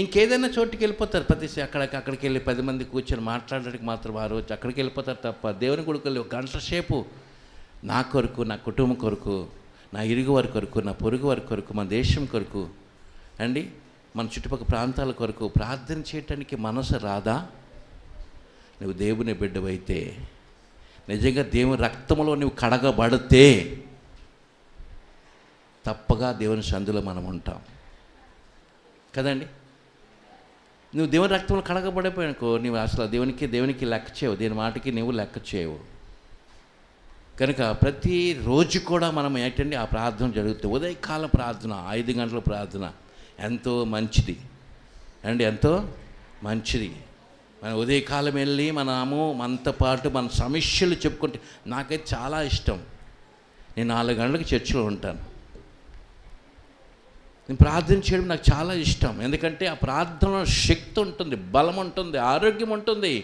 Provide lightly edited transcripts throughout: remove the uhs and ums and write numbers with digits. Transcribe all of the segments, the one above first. ఇంకేదైనా చోటికి వెళ్ళిపోతారు ప్రతిసారి అక్కడికి వెళ్ళి 10 మంది కూర్చొని మాట్లాడడానికి మాత్రం ఆ రోజు అక్కడికి వెళ్ళిపోతారు తప్ప దేవుని గుడికి వెళ్ళి 1 గంట సేపు నా కొరకు, నా కుటుంబం కొరకు, నా ఇరుగు వారి కొరకు, నా పొరుగు వారి కొరకు, మన దేశం కొరకు అండి, మన చుట్టుపక్కల ప్రాంతాల కొరకు ప్రార్థన చేయటానికి మనసు రాదా? నువ్వు దేవుని బిడ్డవైతే, నిజంగా దేవుని రక్తంలో నువ్వు కడగబడితే తప్పగా దేవుని సందులో మనం ఉంటాం కదండి. నువ్వు దేవుని రక్తంలో కడగబడిపోయానుకో, నువ్వు అసలు దేవునికి లెక్క చేయవు, దేని మాటకి నువ్వు లెక్క చేయవు. కనుక ప్రతిరోజు కూడా మనం ఏంటంటే ఆ ప్రార్థన జరుగుతుంది. ఉదయకాల ప్రార్థన 5 గంటల ప్రార్థన ఎంతో మంచిది అండి, ఎంతో మంచిది. మనం ఉదయకాలం వెళ్ళి మనము మనతో పాటు మన సమస్యలు చెప్పుకుంటే నాకైతే చాలా ఇష్టం. నేను 4 గంటలకు చర్చిలో ఉంటాను, నేను ప్రార్థన చేయడం నాకు చాలా ఇష్టం. ఎందుకంటే ఆ ప్రార్థనలో శక్తి ఉంటుంది, బలం ఉంటుంది, ఆరోగ్యం ఉంటుంది.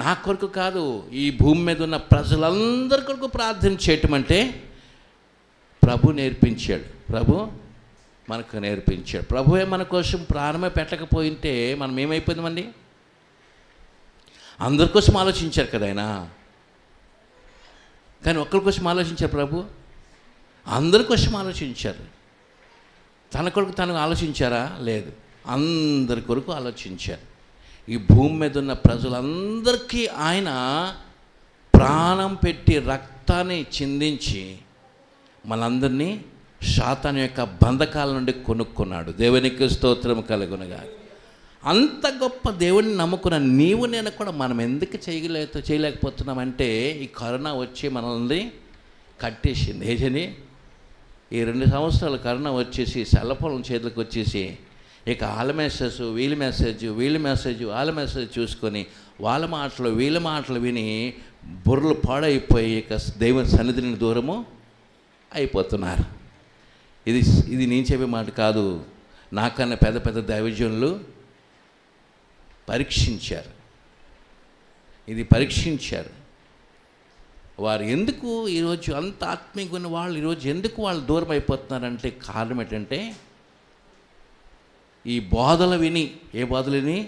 నా కొరకు కాదు, ఈ భూమి మీద ఉన్న ప్రజలందరి కొరకు ప్రార్థన చేయటం అంటే ప్రభు నేర్పించాడు, ప్రభు మనకు నేర్పించాడు. ప్రభువే మన కోసం ప్రారంభ పెట్టకపోయింటే మనం ఏమైపోయిందండి? అందరి కోసం ఆలోచించారు కదా ఆయన, కానీ ఒక్కరి కోసం ఆలోచించారు ప్రభు? అందరి కోసం ఆలోచించారు. తన కొరకు తనకు ఆలోచించారా? లేదు, అందరి కొరకు ఆలోచించారు. ఈ భూమి మీద ఉన్న ప్రజలందరికీ ఆయన ప్రాణం పెట్టి రక్తాన్ని చిందించి మనందరినీ సాతాను యొక్క బంధకాల నుండి కొనుక్కున్నాడు. దేవునికి స్తోత్రం కలుగునుగా. అంత గొప్ప దేవుని నమ్ముకున్న నీవు నేను కూడా మనం ఎందుకు చేయలేకపోతున్నామంటే ఈ కరోనా వచ్చి మనల్ని కట్టేసింది. ఏజని ఈ 2 సంవత్సరాలు కరోనా వచ్చేసి సెల్లఫోన్ చేతులకు వచ్చేసి ఇక వాళ్ళ మెసేజ్ చూసుకొని వీళ్ళ మాటలు విని బుర్రలు పాడైపోయి ఇక దేవుని సన్నిధిని దూరము అయిపోతున్నారు. ఇది నేను చెప్పే మాట కాదు, నాకన్నా పెద్ద పెద్ద దైవజనులు పరీక్షించారు. వారు ఎందుకు ఈరోజు అంత ఆత్మీయంగా ఉన్న వాళ్ళు ఈరోజు ఎందుకు వాళ్ళు దూరం అయిపోతున్నారంటే కారణం ఏంటంటే ఈ బోధలు విని, ఏ బోధలు విని?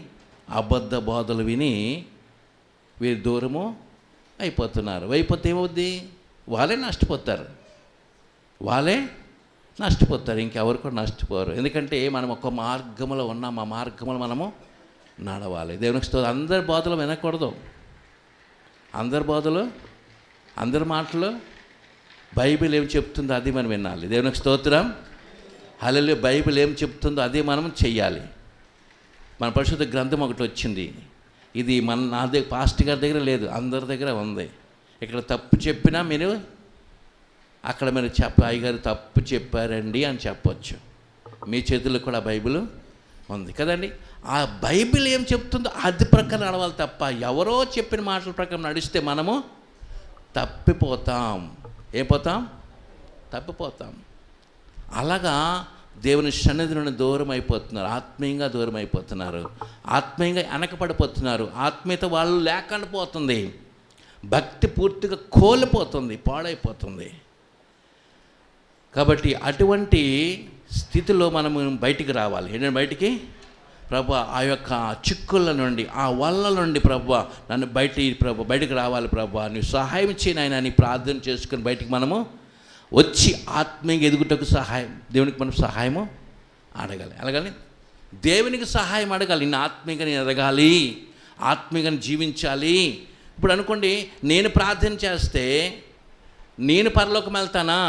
అబద్ధ బోధలు విని వీరు దూరము అయిపోతున్నారు. అయిపోతే ఏమవుద్ది? వాళ్ళే నష్టపోతారు, ఇంకెవరు కూడా నష్టపోరు. ఎందుకంటే మనం ఒక మార్గంలో ఉన్నాం, ఆ మార్గంలో మనము నడవాలి. దేవునికి స్తోత్రం. అందరి బోధలు వినకూడదు, అందరి మాటలు బైబిల్ ఏం చెప్తుందో అది మనం వినాలి. దేవునికి స్తోత్రం. హల్లెలూయా. బైబిల్ ఏం చెప్తుందో అదే మనం చెయ్యాలి. మన పరిశుద్ధ గ్రంథం ఒకటి వచ్చింది, ఇది నా దగ్గర పాస్టర్ గారి దగ్గర లేదు, అందరి దగ్గర ఉంది. ఇక్కడ తప్పు చెప్పినా మీరు అక్కడ మీరు అయ్యగారు తప్పు చెప్పారండి అని చెప్పొచ్చు. మీ చేతుల్లో కూడా బైబిల్ ఉంది కదండి. ఆ బైబిల్ ఏం చెప్తుందో అది ప్రకారం నడవాలి తప్ప ఎవరో చెప్పిన మాటల ప్రకారం నడిస్తే మనము తప్పిపోతాం. అలాగా దేవుని సన్నిధి నుండి దూరం అయిపోతున్నారు, ఆత్మీయంగా దూరం అయిపోతున్నారు, ఆత్మీయంగా వెనకబడిపోతున్నారు. ఆత్మీయత వాళ్ళు లేకుండా పోతుంది, భక్తి పూర్తిగా కోల్పోతుంది, పాడైపోతుంది. కాబట్టి అటువంటి స్థితిలో మనం బయటికి రావాలి. ఏంటంటే బయటికి ప్రభు ఆ యొక్క చిక్కుల నుండి, ఆ వల్ల నుండి ప్రభు నన్ను బయటికి రావాలి ప్రభు, నువ్వు సహాయం చేయను ఆయన అని ప్రార్థన చేసుకుని బయటికి మనము వచ్చి ఆత్మీయంగా ఎదుగుటకు సహాయం, దేవునికి మనం సహాయము అడగాలి. అలాగని దేవునికి సహాయం అడగాలి. నేను ఆత్మీయంగా ఎదగాలి, ఆత్మీయంగా జీవించాలి. ఇప్పుడు అనుకోండి, నేను ప్రార్థన చేస్తే నేను పరలోకం వెళ్తానా?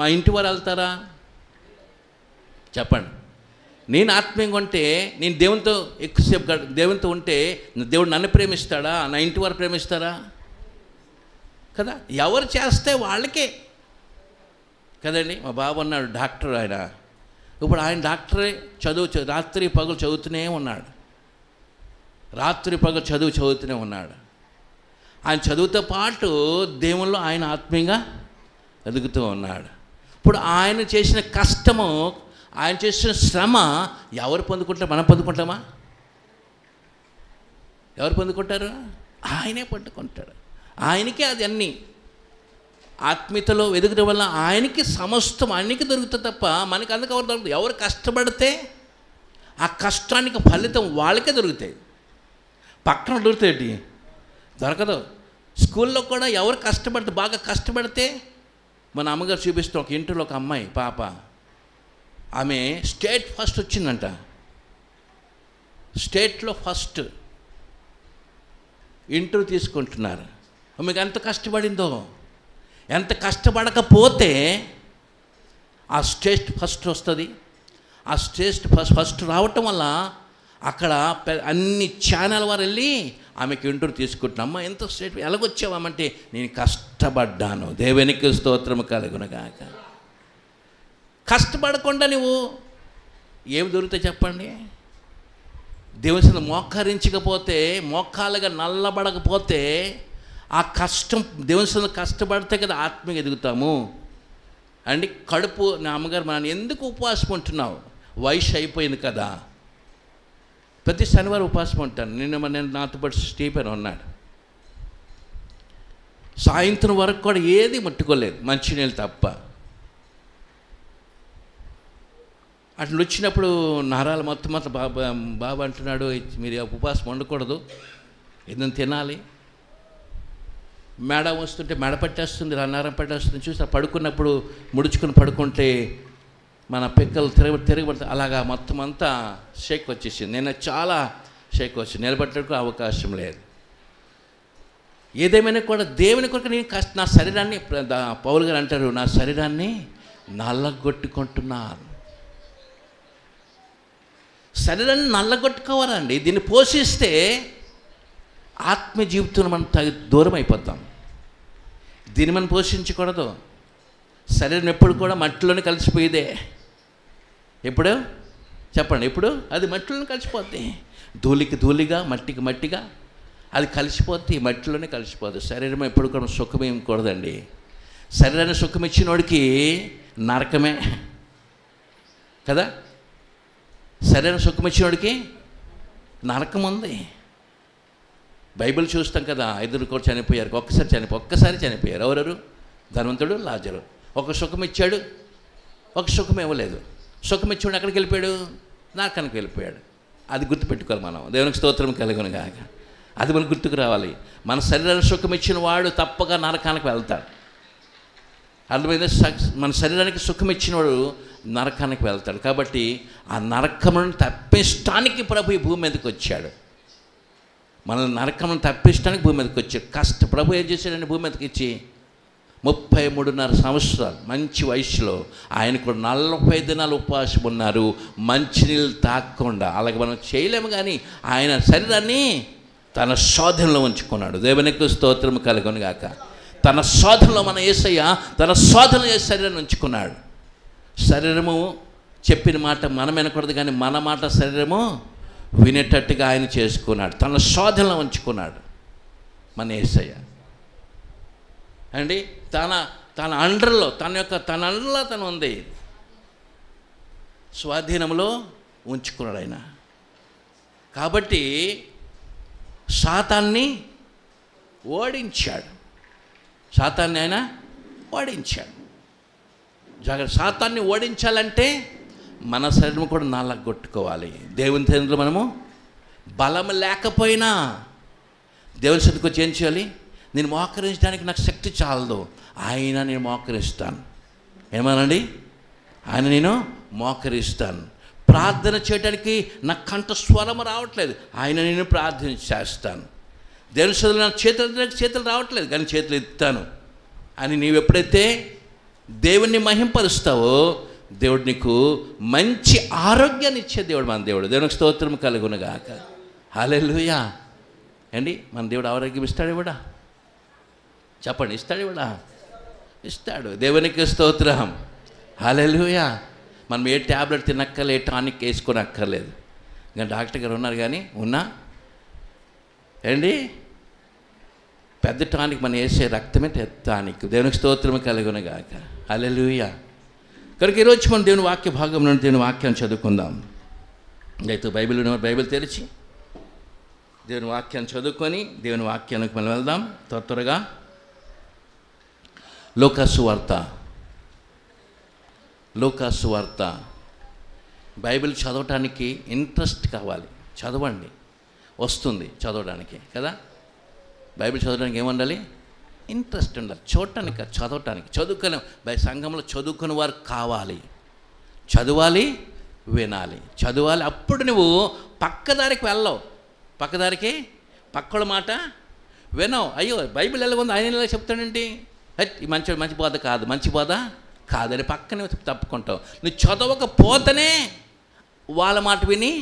మా ఇంటి వారు వెళ్తారా? చెప్పండి. నేను ఆత్మీయంగా ఉంటే, నేను దేవునితో ఎక్కువసేపు దేవునితో ఉంటే దేవుడు నన్ను ప్రేమిస్తాడా? నా ఇంటి వారు ప్రేమిస్తారా? కదా, ఎవరు చేస్తే వాళ్ళకే కదండి. మా బాబు అన్నాడు, డాక్టర్ ఆయన. ఇప్పుడు ఆయన డాక్టరే, చదువు రాత్రి పగలు చదువుతూనే ఉన్నాడు, ఆయన చదువుతో పాటు దేవుల్లో ఆయన ఆత్మీయంగా ఎదుగుతూ ఉన్నాడు. ఇప్పుడు ఆయన చేసిన కష్టము, ఆయన చేసిన శ్రమ ఎవరు పొందుకుంటారు? మనం పొందుకుంటామా? ఎవరు పొందుకుంటారు? ఆయనే పట్టుకుంటాడు. ఆయనకే అది అన్నీ. ఆత్మీయతలో ఎదుగుదల వల్ల ఆయనకి సమస్తం ఆయనకి దొరుకుతుంది తప్ప మనకి అందుకు ఎవరు దొరుకుతుంది? ఎవరు కష్టపడితే ఆ కష్టానికి ఫలితం వాళ్ళకే దొరుకుతాయి, పక్కన దొరుకుతాయి దొరకదు. స్కూల్లో కూడా ఎవరు కష్టపడితే బాగా కష్టపడితే మన అమ్మగారు చూపిస్తూ ఒక ఇంటర్లో ఒక అమ్మాయి పాప ఆమె స్టేట్ ఫస్ట్ వచ్చిందంట, స్టేట్లో ఫస్ట్ ఇంటర్వ్యూ తీసుకుంటున్నారు. ఆమెకు ఎంత కష్టపడిందో, ఎంత కష్టపడకపోతే ఆ స్టేట్ ఫస్ట్ వస్తుంది. ఆ స్టేట్ ఫస్ట్ రావటం వల్ల అక్కడ అన్ని ఛానల్ వారు వెళ్ళి ఆమెకి ఇంటర్వ్యూ తీసుకుంటున్నా. అమ్మ ఎంత స్టేట్ ఎలాగొచ్చావామంటే నేను కష్టపడ్డాను, దేవునికి స్తోత్రం కలుగునగాక. కష్టపడకుండా నువ్వు ఏమి దొరుకుతాయి చెప్పండి? దేవుని మోకరించకపోతే, మోకాలుగా నల్లబడకపోతే, ఆ కష్టం దేవుని కష్టపడితే కదా ఆత్మీయ ఎదుగుతాము అండి. కడుపు నా అమ్మగారు మనం ఎందుకు ఉపవాసం ఉంటున్నావు? వయసు అయిపోయింది కదా. ప్రతి శనివారం ఉపవాసం ఉంటాను. నేను నాతో పాటు స్టీఫెన్ ఉన్నాడు. సాయంత్రం వరకు కూడా ఏది ముట్టుకోలేదు, మంచినీళ్ళు తప్ప. అట్లా వచ్చినప్పుడు నరాలు మొత్తం బాబా అంటున్నాడు, మీరు ఉపవాసం ఉండకూడదు, ఏదైనా తినాలి. మేడ వస్తుంటే మెడ పట్టేస్తుంది, నరం పట్టేస్తుంది. చూసి పడుకున్నప్పుడు ముడుచుకుని పడుకుంటే మన పిక్కలు తిరగబడుతుంది. అలాగా మొత్తం అంతా షేక్ వచ్చేసింది. నేను చాలా షేక్ వచ్చి నిలబెట్టడానికి అవకాశం లేదు. ఏదేమైనా కూడా దేవుని కొరకు నేను నా శరీరాన్ని, పౌలు గారు అంటారు, నా శరీరాన్ని నల్లగొట్టుకుంటున్నాను. శరీరాన్ని నల్లగొట్టుకోవాలండి. దీన్ని పోషిస్తే ఆత్మీయ జీవితంలో మనం దూరం అయిపోతాం. దీన్ని మనం పోషించకూడదు. శరీరం ఎప్పుడు కూడా మట్టిలోనే కలిసిపోయేదే. ఎప్పుడు చెప్పండి? ఎప్పుడు అది మట్టిలోనే కలిసిపోద్ది. ధూళికి ధూళిగా, మట్టికి మట్టిగా అది కలిసిపోద్ది, మట్టిలోనే కలిసిపోద్ది. శరీరం ఎప్పుడు కూడా సుఖమే ఇవ్వకూడదండి. శరీరాన్ని సుఖం ఇచ్చినోడికి నరకమే కదా. శరీరం సుఖం ఇచ్చినోడికి నరకం ఉంది. బైబిల్ చూస్తాం కదా, ఇద్దరు కూడా చనిపోయారు, ఒక్కసారి చనిపోయారు. ఎవరెవరు? ధనవంతుడు, లాజరు. ఒక సుఖం ఇచ్చాడు, ఒక సుఖం ఇవ్వలేదు. సుఖం ఇచ్చాడు ఎక్కడికి వెళ్ళిపోయాడు? నరకానికి వెళ్ళిపోయాడు. అది గుర్తుపెట్టుకోవాలి మనం. దేవునికి స్తోత్రం కలుగును గాక. అది మనకు గుర్తుకు రావాలి. మన శరీరానికి సుఖం ఇచ్చిన వాడు తప్పక నరకానికి వెళ్తాడు. అర్థమైంది? మన శరీరానికి సుఖం ఇచ్చినవాడు నరకానికి వెళ్తాడు. కాబట్టి ఆ నరకమును తప్పించడానికి ప్రభు ఈ భూమి మీదకి వచ్చాడు. మనల్ని నరకమును తప్పించడానికి భూమి మీదకి వచ్చాడు. ప్రభు ఏం చేశాడని భూమి మీదకి ఇచ్చి 33.5 సంవత్సరాలు మంచి వయసులో ఆయన కూడా 40 దినాలు ఉపవాసం ఉన్నారు, మంచినీళ్ళు తాగకుండా. అలాగే మనం చేయలేము, కానీ ఆయన శరీరాన్ని తన శోధనలో ఉంచుకున్నాడు. దేవునికి స్తోత్రం కలుగును గాక. తన శోధనలో మన యేసయ్య తన శోధనలో ఏ శరీరాన్ని ఉంచుకున్నాడు. శరీరము చెప్పిన మాట మనం వినకూడదు, కానీ మన మాట శరీరము వినేటట్టుగా ఆయన చేసుకున్నాడు. తన శోధనలో ఉంచుకున్నాడు మన యేసయ్య అండి. తన అండర్లో తను ఉంది, స్వాధీనంలో ఉంచుకున్నాడు ఆయన. కాబట్టి సాతాన్ని ఓడించాడు. సాతాన్ని ఆయన ఓడించాడు. జాగ్రత్త. సాతాన్ని ఓడించాలంటే మన శరీరం కూడా నల్లగొట్టుకోవాలి. దేవుని శరీరంలో మనము బలం లేకపోయినా దేవుని శక్తికి వచ్చి ఏం చేయాలి? నేను మోకరించడానికి నాకు శక్తి చాలదు, ఆయన నేను మోకరిస్తాను. ఏమనండి? ఆయన నేను మోకరిస్తాను. ప్రార్థన చేయడానికి నాకు కంఠస్వరం రావట్లేదు, ఆయన నేను ప్రార్థన చేస్తాను. దేవుని సదులు నాకు చేతులు రావట్లేదు, కానీ చేతులు ఎత్తాను అని నీవు ఎప్పుడైతే దేవుణ్ణి మహింపరుస్తావో, దేవుడు నీకు మంచి ఆరోగ్యాన్ని ఇచ్చే దేవుడు మన దేవుడు. దేవునికి స్తోత్రం కలుగునుగాక. హల్లెలూయా అండి. మన దేవుడు ఆరోగ్యం ఇస్తాడు కూడా, చెప్పండి, ఇస్తాడు ఇవాడా? ఇస్తాడు. దేవునికి స్తోత్రం. హల్లెలూయా. మనం ఏ ట్యాబ్లెట్ తినక్కర్లేదు, ఏ టానిక్ వేసుకొని అక్కర్లేదు. ఇంకా డాక్టర్ గారు ఉన్నారు, కానీ ఉన్నా ఏండి పెద్ద టానిక్ మనం వేసే రక్తమే టానిక్. దేవునికి స్తోత్రం కలుగును గాక. హల్లెలూయా. కనుక ఈరోజు మనం దేవుని వాక్య భాగం నుండి దేవుని వాక్యాన్ని చదువుకుందాం. అయితే బైబిల్ ఉన్న బైబిల్ తెరిచి దేవుని వాక్యాన్ని చదువుకొని దేవుని వాక్యానికి మనం వెళ్దాం. త్వరగా లూకా సువార్త బైబిల్ చదవడానికి ఇంట్రెస్ట్ కావాలి, చదవండి, వస్తుంది చదవడానికి కదా. బైబిల్ చదవడానికి ఏముండాలి? ఇంట్రెస్ట్ ఉండాలి. చూడటానికి కాదు, చదవటానికి. చదువుకునే సంఘంలో చదువుకునే వారు కావాలి. చదవాలి, వినాలి, చదవాలి. అప్పుడు నువ్వు పక్కదారికి వెళ్ళవు, పక్కదారికి పక్కల మాట వినవు. అయ్యో బైబిల్ ఎలాగొంది, ఆయన ఎలా చెప్తాడండి, మంచి బాధ కాదు, మంచి బాధ కాదని పక్కనే తప్పుకుంటావు. నువ్వు చదవకపోతేనే వాళ్ళ మాట విని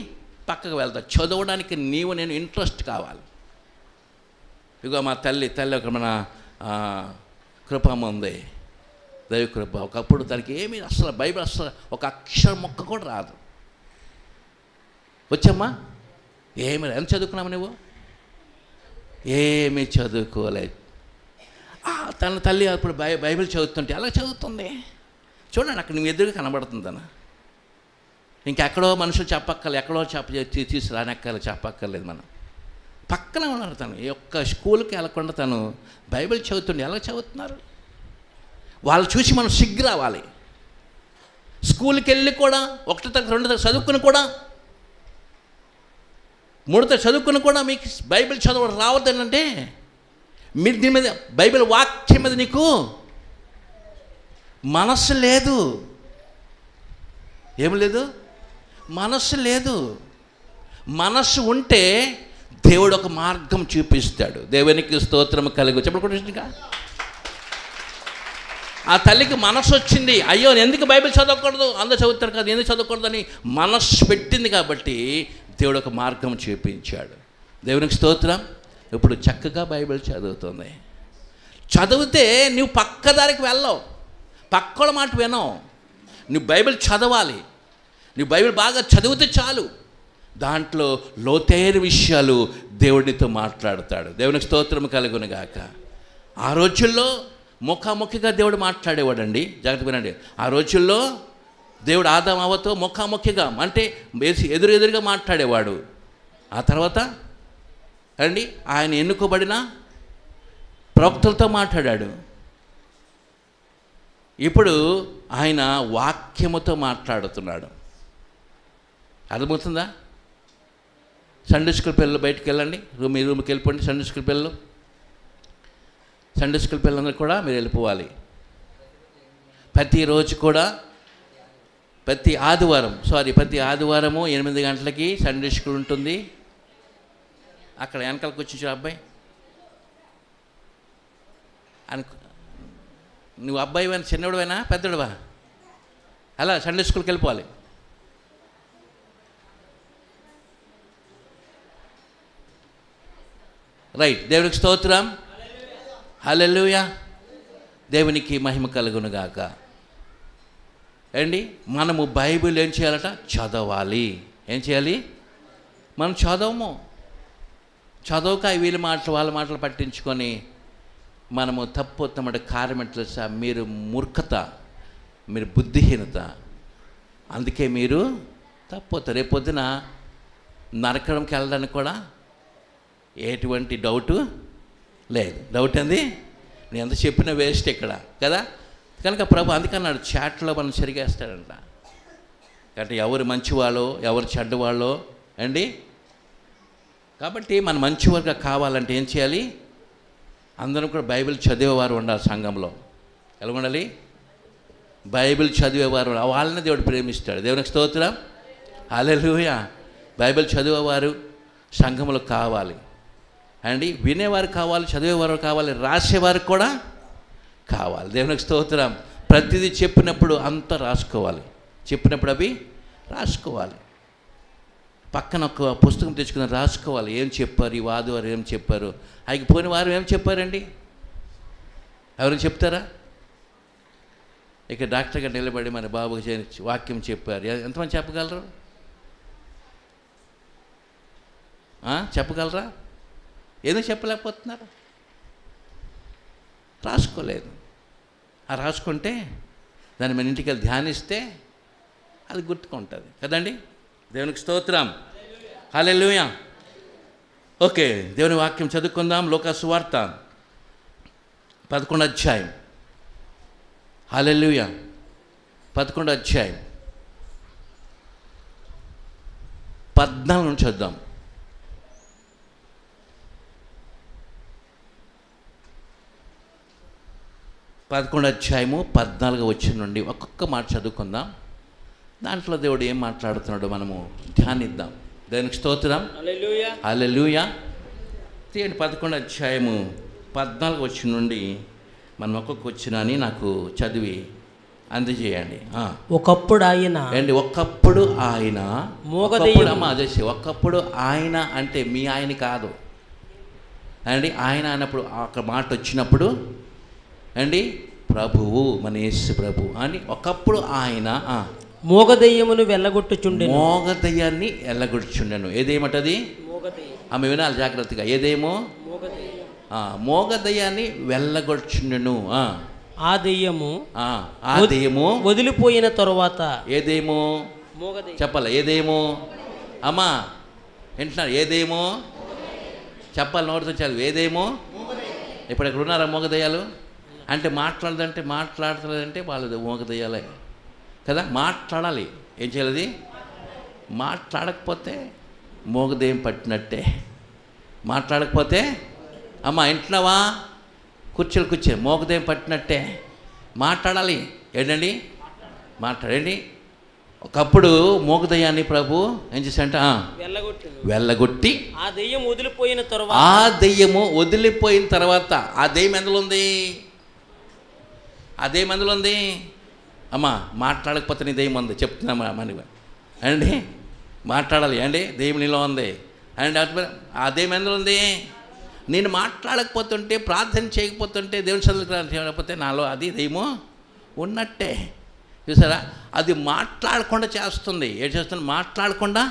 పక్కకు వెళ్తావు. చదవడానికి నీవు నేను ఇంట్రెస్ట్ కావాలి. ఇగో మా తల్లి ఒక మన కృపమ్మ ఉంది, దైవ కృప. ఒకప్పుడు తనకి ఏమీ అస్సలు బైబిల్ అస్సలు ఒక అక్షరం మొక్క కూడా రాదు. వచ్చమ్మా ఏమి ఎంత చదువుకున్నావు నువ్వు? ఏమీ చదువుకోలేదు. తన తల్లి అప్పుడు బైబిల్ చదువుతుంటే అలా చదువుతుంది. చూడండి, అక్కడ నువ్వు ఎదురుగా కనబడుతుంది తను. ఇంకెక్కడో మనుషులు చెప్పక్కర్లేదు, ఎక్కడో తీసుకురానక్కర్లేదు, చెప్పక్కర్లేదు. మనం పక్కన ఉన్నారు. తను ఈ యొక్క స్కూల్కి వెళ్ళకుండా తను బైబిల్ చదువుతుండే ఎలా చదువుతున్నారు వాళ్ళు చూసి మనం సిగ్గు రావాలి. స్కూల్కి వెళ్ళి కూడా ఒకటి తరగతి రెండు తరగతి చదువుకుని కూడా మూడు తరగతి చదువుకుని కూడా మీకు బైబిల్ చదవడం రావద్దంటే మీరు దీని మీద బైబిల్ వాక్యం మీద నీకు మనస్సు లేదు. ఏమి లేదు? మనస్సు లేదు. మనస్సు ఉంటే దేవుడు ఒక మార్గం చూపిస్తాడు. దేవునికి స్తోత్రం కలుగు. చెప్పకుండా ఆ తల్లికి మనస్సు వచ్చింది. అయ్యో ఎందుకు బైబిల్ చదవకూడదు, అందరూ చదువుతారు కదా, ఎందుకు చదవకూడదు అని మనస్సు పెట్టింది కాబట్టి దేవుడు ఒక మార్గం చూపించాడు. దేవునికి స్తోత్రం. ఇప్పుడు చక్కగా బైబిల్ చదువుతుంది. చదివితే నువ్వు పక్కదారికి వెళ్ళవు, పక్కల మాట వినవు. నువ్వు బైబిల్ చదవాలి. నువ్వు బైబిల్ బాగా చదివితే చాలు, దాంట్లో లోతైన విషయాలు దేవుడితో మాట్లాడతాడు. దేవునికి స్తోత్రం కలుగునుగాక. ఆ రోజుల్లో ముఖాముఖిగా దేవుడు మాట్లాడేవాడండి. జాగ్రత్తగా వినండి. ఆ రోజుల్లో దేవుడు ఆదాం అవ్వతో ముఖాముఖిగా అంటే ఎదురుగా మాట్లాడేవాడు. ఆ తర్వాత అండి ఆయన ఎన్నుకోబడిన ప్రవక్తలతో మాట్లాడాడు. ఇప్పుడు ఆయన వాక్యముతో మాట్లాడుతున్నాడు. అర్థమవుతుందా? సండే స్కూల్ పిల్లలు బయటికి వెళ్ళండి, మీ రూమ్కి వెళ్ళిపోండి. సండే స్కూల్ పిల్లలందరూ కూడా మీరు వెళ్ళిపోవాలి. ప్రతిరోజు కూడా ప్రతి ఆదివారము 8 గంటలకి సండే స్కూల్ ఉంటుంది. అక్కడ వెనకాలకు వచ్చి అబ్బాయి అని, నువ్వు అబ్బాయి అని చిన్నవాడువైనా పెద్దవాడువా, అలా సండే స్కూల్కి వెళ్ళిపోవాలి. రైట్. దేవునికి స్తోత్రం. హల్లెలూయా. దేవునికి మహిమ కలుగునుగాక. ఏండి మనము బైబిల్ ఏం చేయాలట? చదవాలి. ఏం చేయాలి? మనం చదవక వీళ్ళ మాటలు వాళ్ళ మాటలు పట్టించుకొని మనము తప్పు తమడు కార్యమట్లు. మీరు మూర్ఖత, మీరు బుద్ధిహీనత, అందుకే మీరు తప్పుతారు. రేపొద్దున నరకంకి వెళ్ళడానికి కూడా ఎటువంటి డౌటు లేదు. డౌట్ ఏంది? నేను ఎంత చెప్పినా వేస్ట్ ఇక్కడ కదా. కనుక ప్రభు అందుకన్నాడు, చాట్లో మనం సరిగేస్తాడంట. కాబట్టి ఎవరు మంచివాళ్ళో ఎవరు చెడ్డవాళ్ళో అండి. కాబట్టి మన మంచివారుగా కావాలంటే ఏం చేయాలి? అందరం కూడా బైబిల్ చదివేవారు ఉండాలి. సంఘంలో ఎలా ఉండాలి? బైబిల్ చదివేవారు వాళ్ళని దేవుడు ప్రేమిస్తాడు. దేవునికి స్తోత్రం. హల్లెలూయా. బైబిల్ చదివేవారు సంఘంలో కావాలి అండి. వినేవారు కావాలి, చదివేవారు కావాలి, రాసేవారు కూడా కావాలి. దేవునికి స్తోత్రం. ప్రతిదీ చెప్పినప్పుడు అంతా రాసుకోవాలి, చెప్పినప్పుడు అవి రాసుకోవాలి. పక్కన ఒక పుస్తకం తెచ్చుకుని రాసుకోవాలి. ఏం చెప్పారు, ఈ వాదివారు ఏం చెప్పారు, అయిపోయిన వారు ఏం చెప్పారండి? ఎవరైనా చెప్తారా? ఇక డాక్టర్గా నిలబడి మన బాబుకి వాక్యం చెప్పారు, ఎంతమంది చెప్పగలరు? చెప్పగలరా? ఏదో చెప్పలేకపోతున్నారు, రాసుకోలేదు. ఆ రాసుకుంటే దాన్ని మన ఇంటికి వెళ్ళి ధ్యానిస్తే అది గుర్తుకుంటుంది కదండి. దేవునికి స్తోత్రం. హల్లెలూయా. ఓకే, దేవుని వాక్యం చదువుకుందాం. లోకా సువార్త 11వ అధ్యాయం. హల్లెలూయా. 11వ అధ్యాయం 14 నుంచి వద్దాం. అధ్యాయము 14 వచ్చిన నుండి ఒక్కొక్క మాట చదువుకుందాం. దాంట్లో దేవుడు ఏం మాట్లాడుతున్నాడో మనము ధ్యానిద్దాం. దేవునికి స్తోత్రం, హల్లెలూయా. 11వ అధ్యాయము 14 వచ్చిన నుండి మనం ఒక్కొక్క వచ్చినాని నాకు చదివి అందజేయండి. ఒకప్పుడు ఆయన ఒకప్పుడు ఆయన అంటే మీ ఆయన కాదు అండి. ఆయన అన్నప్పుడు ఒక మాట వచ్చినప్పుడు అండి, ప్రభువు మన యేసు ప్రభు అని. ఒకప్పుడు ఆయన మోగదయ్యమును వెళ్ళగొట్టుచుండెను. మోగదయ్యాన్ని వెళ్ళగొట్టుచుండెను. ఏదేమంటది ఆమె? వినాలి జాగ్రత్తగా. ఏదేమో మోగదయ్యాన్ని వెళ్ళగొట్టుచుండెను. ఆ దెయ్యము వదిలిపోయిన తరువాత ఏదేమో చెప్పాలి. ఏదేమో అమ్మా వింటున్నారు? ఏదేమో చెప్పాలి నోటితో చదువు. ఏదేమో. ఇప్పుడు ఇక్కడ ఉన్నారా మోగదయ్యాలు? అంటే మాట్లాడలేదంటే వాళ్ళది మోగదయ్యాలే కదా. మాట్లాడాలి. ఏం చేయాలి? మాట్లాడకపోతే మోగదయ్యం పట్టినట్టే. మాట్లాడకపోతే అమ్మ ఇంట్లోవా కూర్చో మోగదయ్యం పట్టినట్టే. మాట్లాడాలి. ఏంటండి? మాట్లాడండి. ఒకప్పుడు మోగదయ్యాన్ని ప్రభు ఏం చేశాడంట? వెళ్ళగొట్టి ఆ దెయ్యము వదిలిపోయిన తర్వాత ఆ దెయ్యం ఎందులో ఉంది? అమ్మా మాట్లాడకపోతే నీ దెయ్యం ఉంది చెప్తున్నామా మన అండి? మాట్లాడాలి అండి. దెయ్యం నీలో ఉంది అండి. ఆ దెయ్యం ఎందులో ఉంది? నేను మాట్లాడకపోతుంటే, ప్రార్థన చేయకపోతుంటే, దేవుని చదువుకపోతే నాలో అది దెయ్యము ఉన్నట్టే. చూసారా? అది మాట్లాడకుండా చేస్తుంది. ఏం చేస్తుంది? మాట్లాడకుండా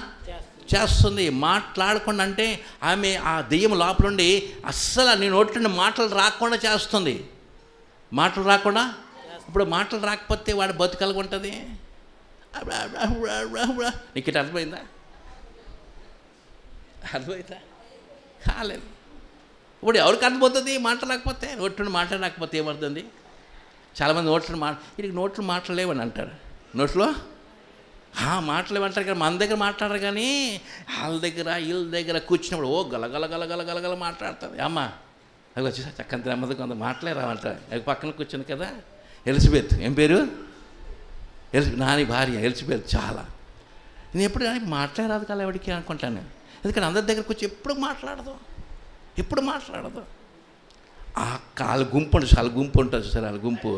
చేస్తుంది. మాట్లాడకుండా అంటే ఆమె ఆ దెయ్యం లోపలుండి అస్సలు నేను నోట్లోని మాటలు రాకుండా చేస్తుంది. మాటలు రాకుండా. ఇప్పుడు మాటలు రాకపోతే వాడు బతుకలుగా ఉంటుంది. నీకు ఇటు అర్థమైందా? కాలేదు. ఇప్పుడు ఎవరికి అర్థమవుతుంది? మాటలు రాకపోతే. నోట్లను మాట్లాడకపోతే ఏమవుతుంది? చాలామంది నోట్లు మాట్లాడలేవని అంటారు. నోట్లో మాటలు ఏమంటారు కానీ మన దగ్గర మాట్లాడరు. కానీ వాళ్ళ దగ్గర వీళ్ళ దగ్గర కూర్చున్నప్పుడు ఓ గలగల గలగల గలగల మాట్లాడుతుంది. అమ్మ అది వచ్చి చక్కని అమ్మది కొంత మాటలే రావంటారు. అది పక్కన కూర్చుంది కదా ఎలిజబెత్. ఏం పేరు? నాని భార్య ఎలిజబెత్. చాలా నేను ఎప్పుడు కానీ మాట్లాడరాదు కదా ఎవరికి అనుకుంటాను నేను. ఎందుకంటే అందరి దగ్గర కూర్చో ఎప్పుడు మాట్లాడదు. ఆ కాళ్ళ గుంపు ఉంటుంది, చాలా గుంపు ఉంటుంది సార్. వాళ్ళ గుంపు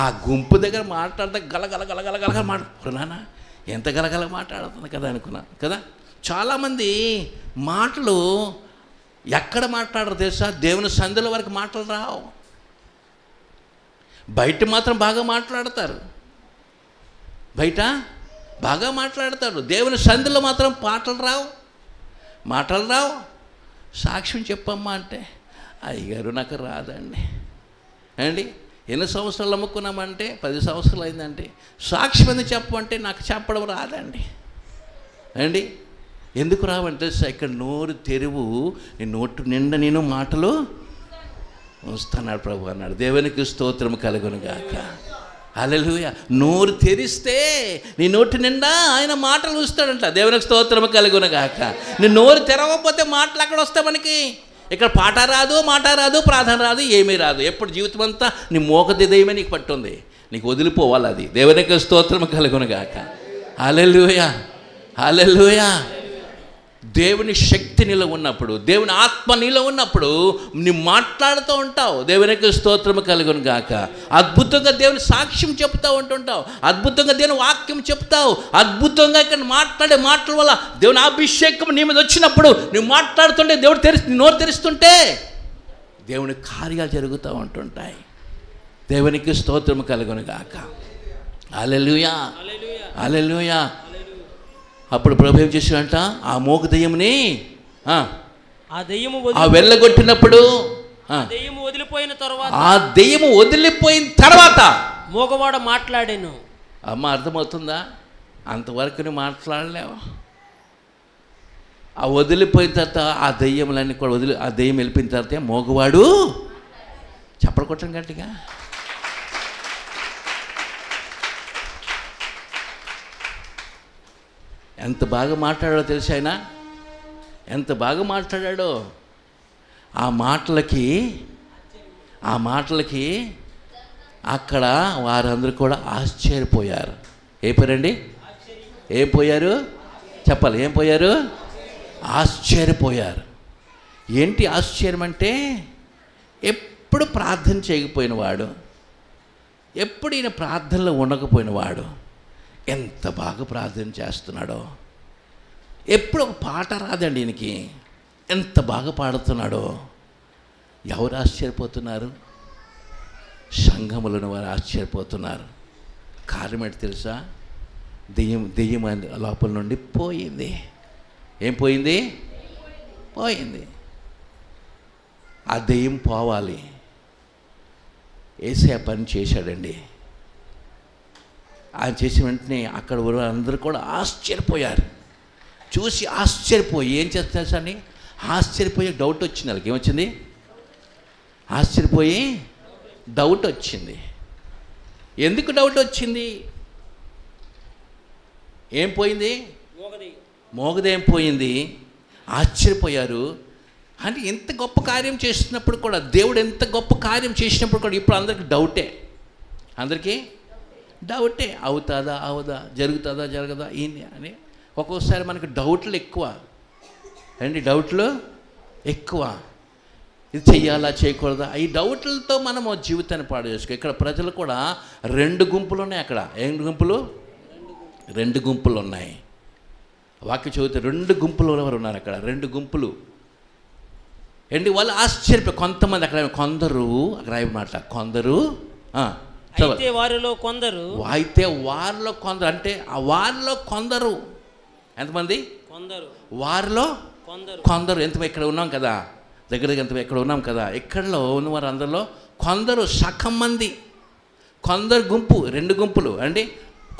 ఆ గుంపు దగ్గర మాట్లాడితే గలగల గలగల గలగల మాట్లాడుకున్నానా? ఎంత గలగల మాట్లాడుతుంది కదా అనుకున్నా కదా. చాలామంది మాటలు ఎక్కడ మాట్లాడరు తెలుసా? దేవుని సందుల వరకు మాటలు రావు. బయట మాత్రం బాగా మాట్లాడతారు. దేవుని సందులో మాత్రం మాటలు రావు. సాక్ష్యం చెప్పమ్మా అంటే అయ్యగారు నాకు రాదండి అండి. ఎన్ని సంవత్సరాలు అమ్ముకున్నామంటే 10 సంవత్సరాలు అయిందండి. సాక్ష్యం ఎందుకు చెప్పమంటే నాకు చెప్పడం రాదండి అండి. ఎందుకు రావంటే ఇక్కడ నోరు తెరువు, నీ నోటు నిండా నేను మాటలు ఉంచుతున్నాడు ప్రభు అన్నాడు. దేవునికి స్తోత్రం కలుగునుగాక. హల్లెలూయా. నోరు తెరిస్తే నీ నోటి నిండా ఆయన మాటలు ఉంచుతాడంట. దేవునికి స్తోత్రం కలుగునుగాక. నీ నోరు తెరవకపోతే మాటలు అక్కడ వస్తాయి మనకి. ఇక్కడ మాట రాదు, ప్రార్థన రాదు, ఏమీ రాదు. ఎప్పుడు జీవితం అంతా నీ మోగది దయ్యమే నీకు పట్టుంది. నీకు వదిలిపోవాలి అది. దేవునికి స్తోత్రం కలుగునుగాక. హల్లెలూయా, హల్లెలూయా. దేవుని శక్తి నీలో ఉన్నప్పుడు, దేవుని ఆత్మ నీలో ఉన్నప్పుడు నీ మాట్లాడుతూ ఉంటావు. దేవునికి స్తోత్రం కలుగునుగాక. అద్భుతంగా దేవుని సాక్ష్యం చెప్తూ ఉంటుంటావు. అద్భుతంగా దేవుని వాక్యం చెప్తావు. అద్భుతంగా ఇక్కడ మాట్లాడే మాటల వల్ల దేవుని అభిషేకం నీ మీద వచ్చినప్పుడు నువ్వు మాట్లాడుతుంటే, దేవుడు నోరు తెరుస్తుంటే దేవుని కార్యాలు జరుగుతూ ఉంటుంటాయి. దేవునికి స్తోత్రం కలుగునుగాక. హల్లెలూయా, హల్లెలూయా. అప్పుడు ప్రభు ఏం చేశాడంట? ఆ మోగ దెయ్యముని వెళ్ళగొట్టినప్పుడు ఆ దెయ్యము వదిలిపోయిన తర్వాత మోగవాడు మాట్లాడాను. అమ్మ అర్థమవుతుందా? అంతవరకు మాట్లాడలేవు. ఆ వదిలిపోయిన తర్వాత ఆ దెయ్యములన్నీ కూడా ఆ దెయ్యం వెళ్ళిపోయిన తర్వాత మోగవాడు చెప్పకొట్టం గట్టిగా. ఎంత బాగా మాట్లాడాడో తెలుసు ఆయన, ఎంత బాగా మాట్లాడాడో. ఆ మాటలకి అక్కడ వారందరూ కూడా ఆశ్చర్యపోయారు. ఏపోయారండి? ఏం పోయారు? చెప్పాలి, ఏం పోయారు? ఆశ్చర్యపోయారు. ఏంటి ఆశ్చర్యం అంటే, ఎప్పుడు ప్రార్థన చేయకపోయినవాడు, ఎప్పుడు ఈయన ప్రార్థనలో ఉండకపోయినవాడు ఎంత బాగా ప్రార్థన చేస్తున్నాడో, ఎప్పుడు ఒక పాట రాదండి ఈయనకి ఎంత బాగా పాడుతున్నాడో. ఎవరు ఆశ్చర్యపోతున్నారు? సంఘములను వారు ఆశ్చర్యపోతున్నారు. కారణం ఏంటి తెలుసా? దెయ్యం లోపల నుండి పోయింది. ఏం పోయింది? పోయింది. ఆ దెయ్యం పోవాలి. ఏసే పని చేశాడండి. ఆయన చేసిన వెంటనే అక్కడ అందరూ కూడా ఆశ్చర్యపోయారు. చూసి ఆశ్చర్యపోయి ఏం చేస్తున్నారు సార్ అని ఆశ్చర్యపోయే డౌట్ వచ్చింది వాళ్ళకి. ఏమొచ్చింది? ఆశ్చర్యపోయి డౌట్ వచ్చింది. ఎందుకు డౌట్ వచ్చింది? ఏం పోయింది? మోగదేం పోయింది. ఆశ్చర్యపోయారు. అంటే ఎంత గొప్ప కార్యం చేసినప్పుడు కూడా, దేవుడు ఎంత గొప్ప కార్యం చేసినప్పుడు కూడా, ఇప్పుడు అందరికీ డౌటే. అవుతుందా అవుదా, జరుగుతుందా జరగదా, ఏంటి అని ఒక్కొక్కసారి మనకు డౌట్లు ఎక్కువ అండి. డౌట్లు ఎక్కువ, ఇది చెయ్యాలా చేయకూడదా, ఈ డౌట్లతో మనము జీవితాన్ని పాడు చేసుకో. ఇక్కడ ప్రజలు కూడా రెండు గుంపులు ఉన్నాయి. వాక్య చదివితే రెండు గుంపులు వారు ఉన్నారు అక్కడ. రెండు గుంపులు అండి. వాళ్ళు ఆశ్చర్యపోయి కొంతమంది అక్కడ కొందరు అంటే ఆ వారిలో కొందరు. ఎంతమంది? వారిలో కొందరు. ఎంత ఇక్కడ ఉన్నాం కదా, దగ్గరగా ఎంత ఇక్కడ ఉన్నాం కదా, ఇక్కడలో ఉన్న వారు అందరిలో కొందరు, సగం మంది, కొందరు గుంపు, రెండు గుంపులు అండి.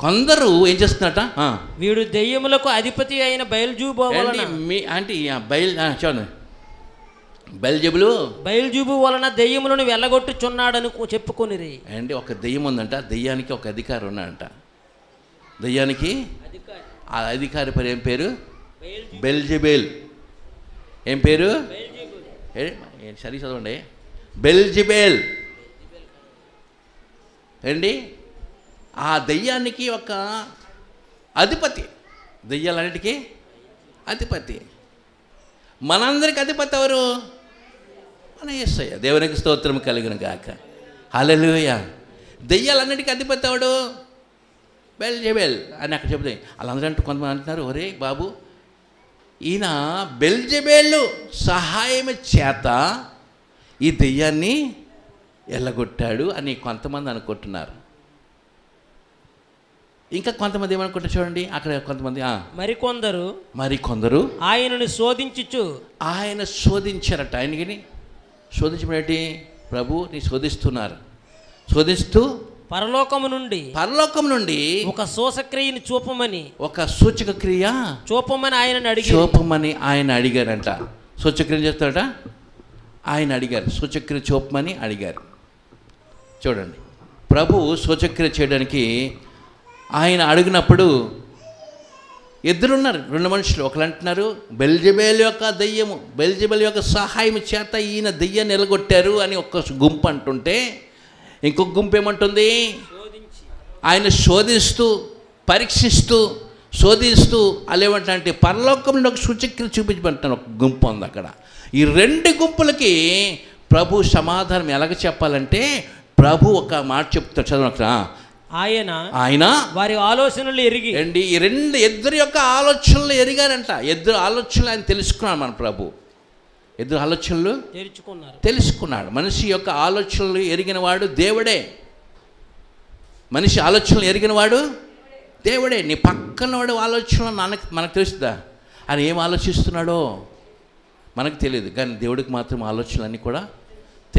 కొందరు ఏం చేస్తున్నట, వీడు దెయ్యములకు అధిపతి అయిన బయల్జూబువలన, మీ అంటే బయల్జూబు వలన దెయ్యములను వెళ్ళగొట్టుచున్నాడని చెప్పుకుని అండి. ఒక దెయ్యం ఉందంట. దెయ్యానికి ఒక అధికారి ఉన్నాడంట. దెయ్యానికి ఆ అధికారి పేరు ఏం పేరు? బెల్జెబెల్. ఏం పేరు? సరి చదవండి. బెల్జెబెల్ అండి. ఆ దెయ్యానికి ఒక అధిపతి, దెయ్యాలన్నిటికీ అధిపతి, మనందరికి అధిపతి ఎవరు? మన యేసయ్య. దేవునికి స్తోత్రం కలుగును గాక. హల్లెలూయ. దెయ్యాలన్నిటికీ అధిపతి ఎవడు? బెల్జెబెల్ అని అక్కడ చెప్తాయి. వాళ్ళందరూ అంటే కొంతమంది అంటున్నారు, ఒరే బాబు, ఈయన బెల్జెబెల్ సహాయం చేత ఈ దెయ్యాన్ని ఎల్లగొట్టాడు అని కొంతమంది అనుకుంటున్నారు. ఇంకా కొంతమంది ఏమనుకుంటారు చూడండి అక్కడ. కొంతమంది మరికొందరు ఆయనను శోధించు. ఆయన శోధించారట. ఆయనకి శోధించబడేటి ప్రభు నీ శోధిస్తున్నారు. శోధిస్తూ పరలోకము నుండి ఒక శోషక్రియని చూపమని, ఒక సూచక క్రియ చూపమని ఆయన అడిగారంట. సూచక్రియ చేస్తారట ఆయన అడిగారు. సూచక్రియ చూపమని అడిగారు. చూడండి, ప్రభు సూచక్రియ చేయడానికి ఆయన అడిగినప్పుడు ఇద్దరున్నారు, రెండు మనుషులు. ఒకరు అంటున్నారు, బెల్జెబెల్ యొక్క సహాయం చేత ఈయన దెయ్యాన్ని ఎలగొట్టారు అని ఒక గుంపు అంటుంటే, ఇంకొక గుంపు ఏమంటుంది, ఆయన శోధిస్తూ అలేమంటా అంటే పరలోకంలో ఒక సూచక్రియ చూపించమంటాను ఒక గుంపు ఉంది అక్కడ. ఈ రెండు గుంపులకి ప్రభు సమాధానం ఎలాగ చెప్పాలంటే, ప్రభు ఒక మాట చెప్తాడు. చదవనక్కడ ఆయన వారి ఆలోచనలు ఎరిగి అండి. ఈ రెండు ఇద్దరు యొక్క ఆలోచనలు ఎరిగారంట. ఇద్దరు ఆలోచనలు ఆయన తెలుసుకున్నాడు. మన ప్రభు ఇద్దరు ఆలోచనలు తెలుసుకున్నాడు. మనిషి యొక్క ఆలోచనలు ఎరిగినవాడు దేవుడే. మనిషి ఆలోచనలు ఎరిగినవాడు దేవుడే. నీ పక్కనవాడు ఆలోచనలు మనకు తెలుస్తుందా? ఆయన ఏం ఆలోచిస్తున్నాడో మనకు తెలియదు, కానీ దేవుడికి మాత్రం ఆలోచనలన్నీ కూడా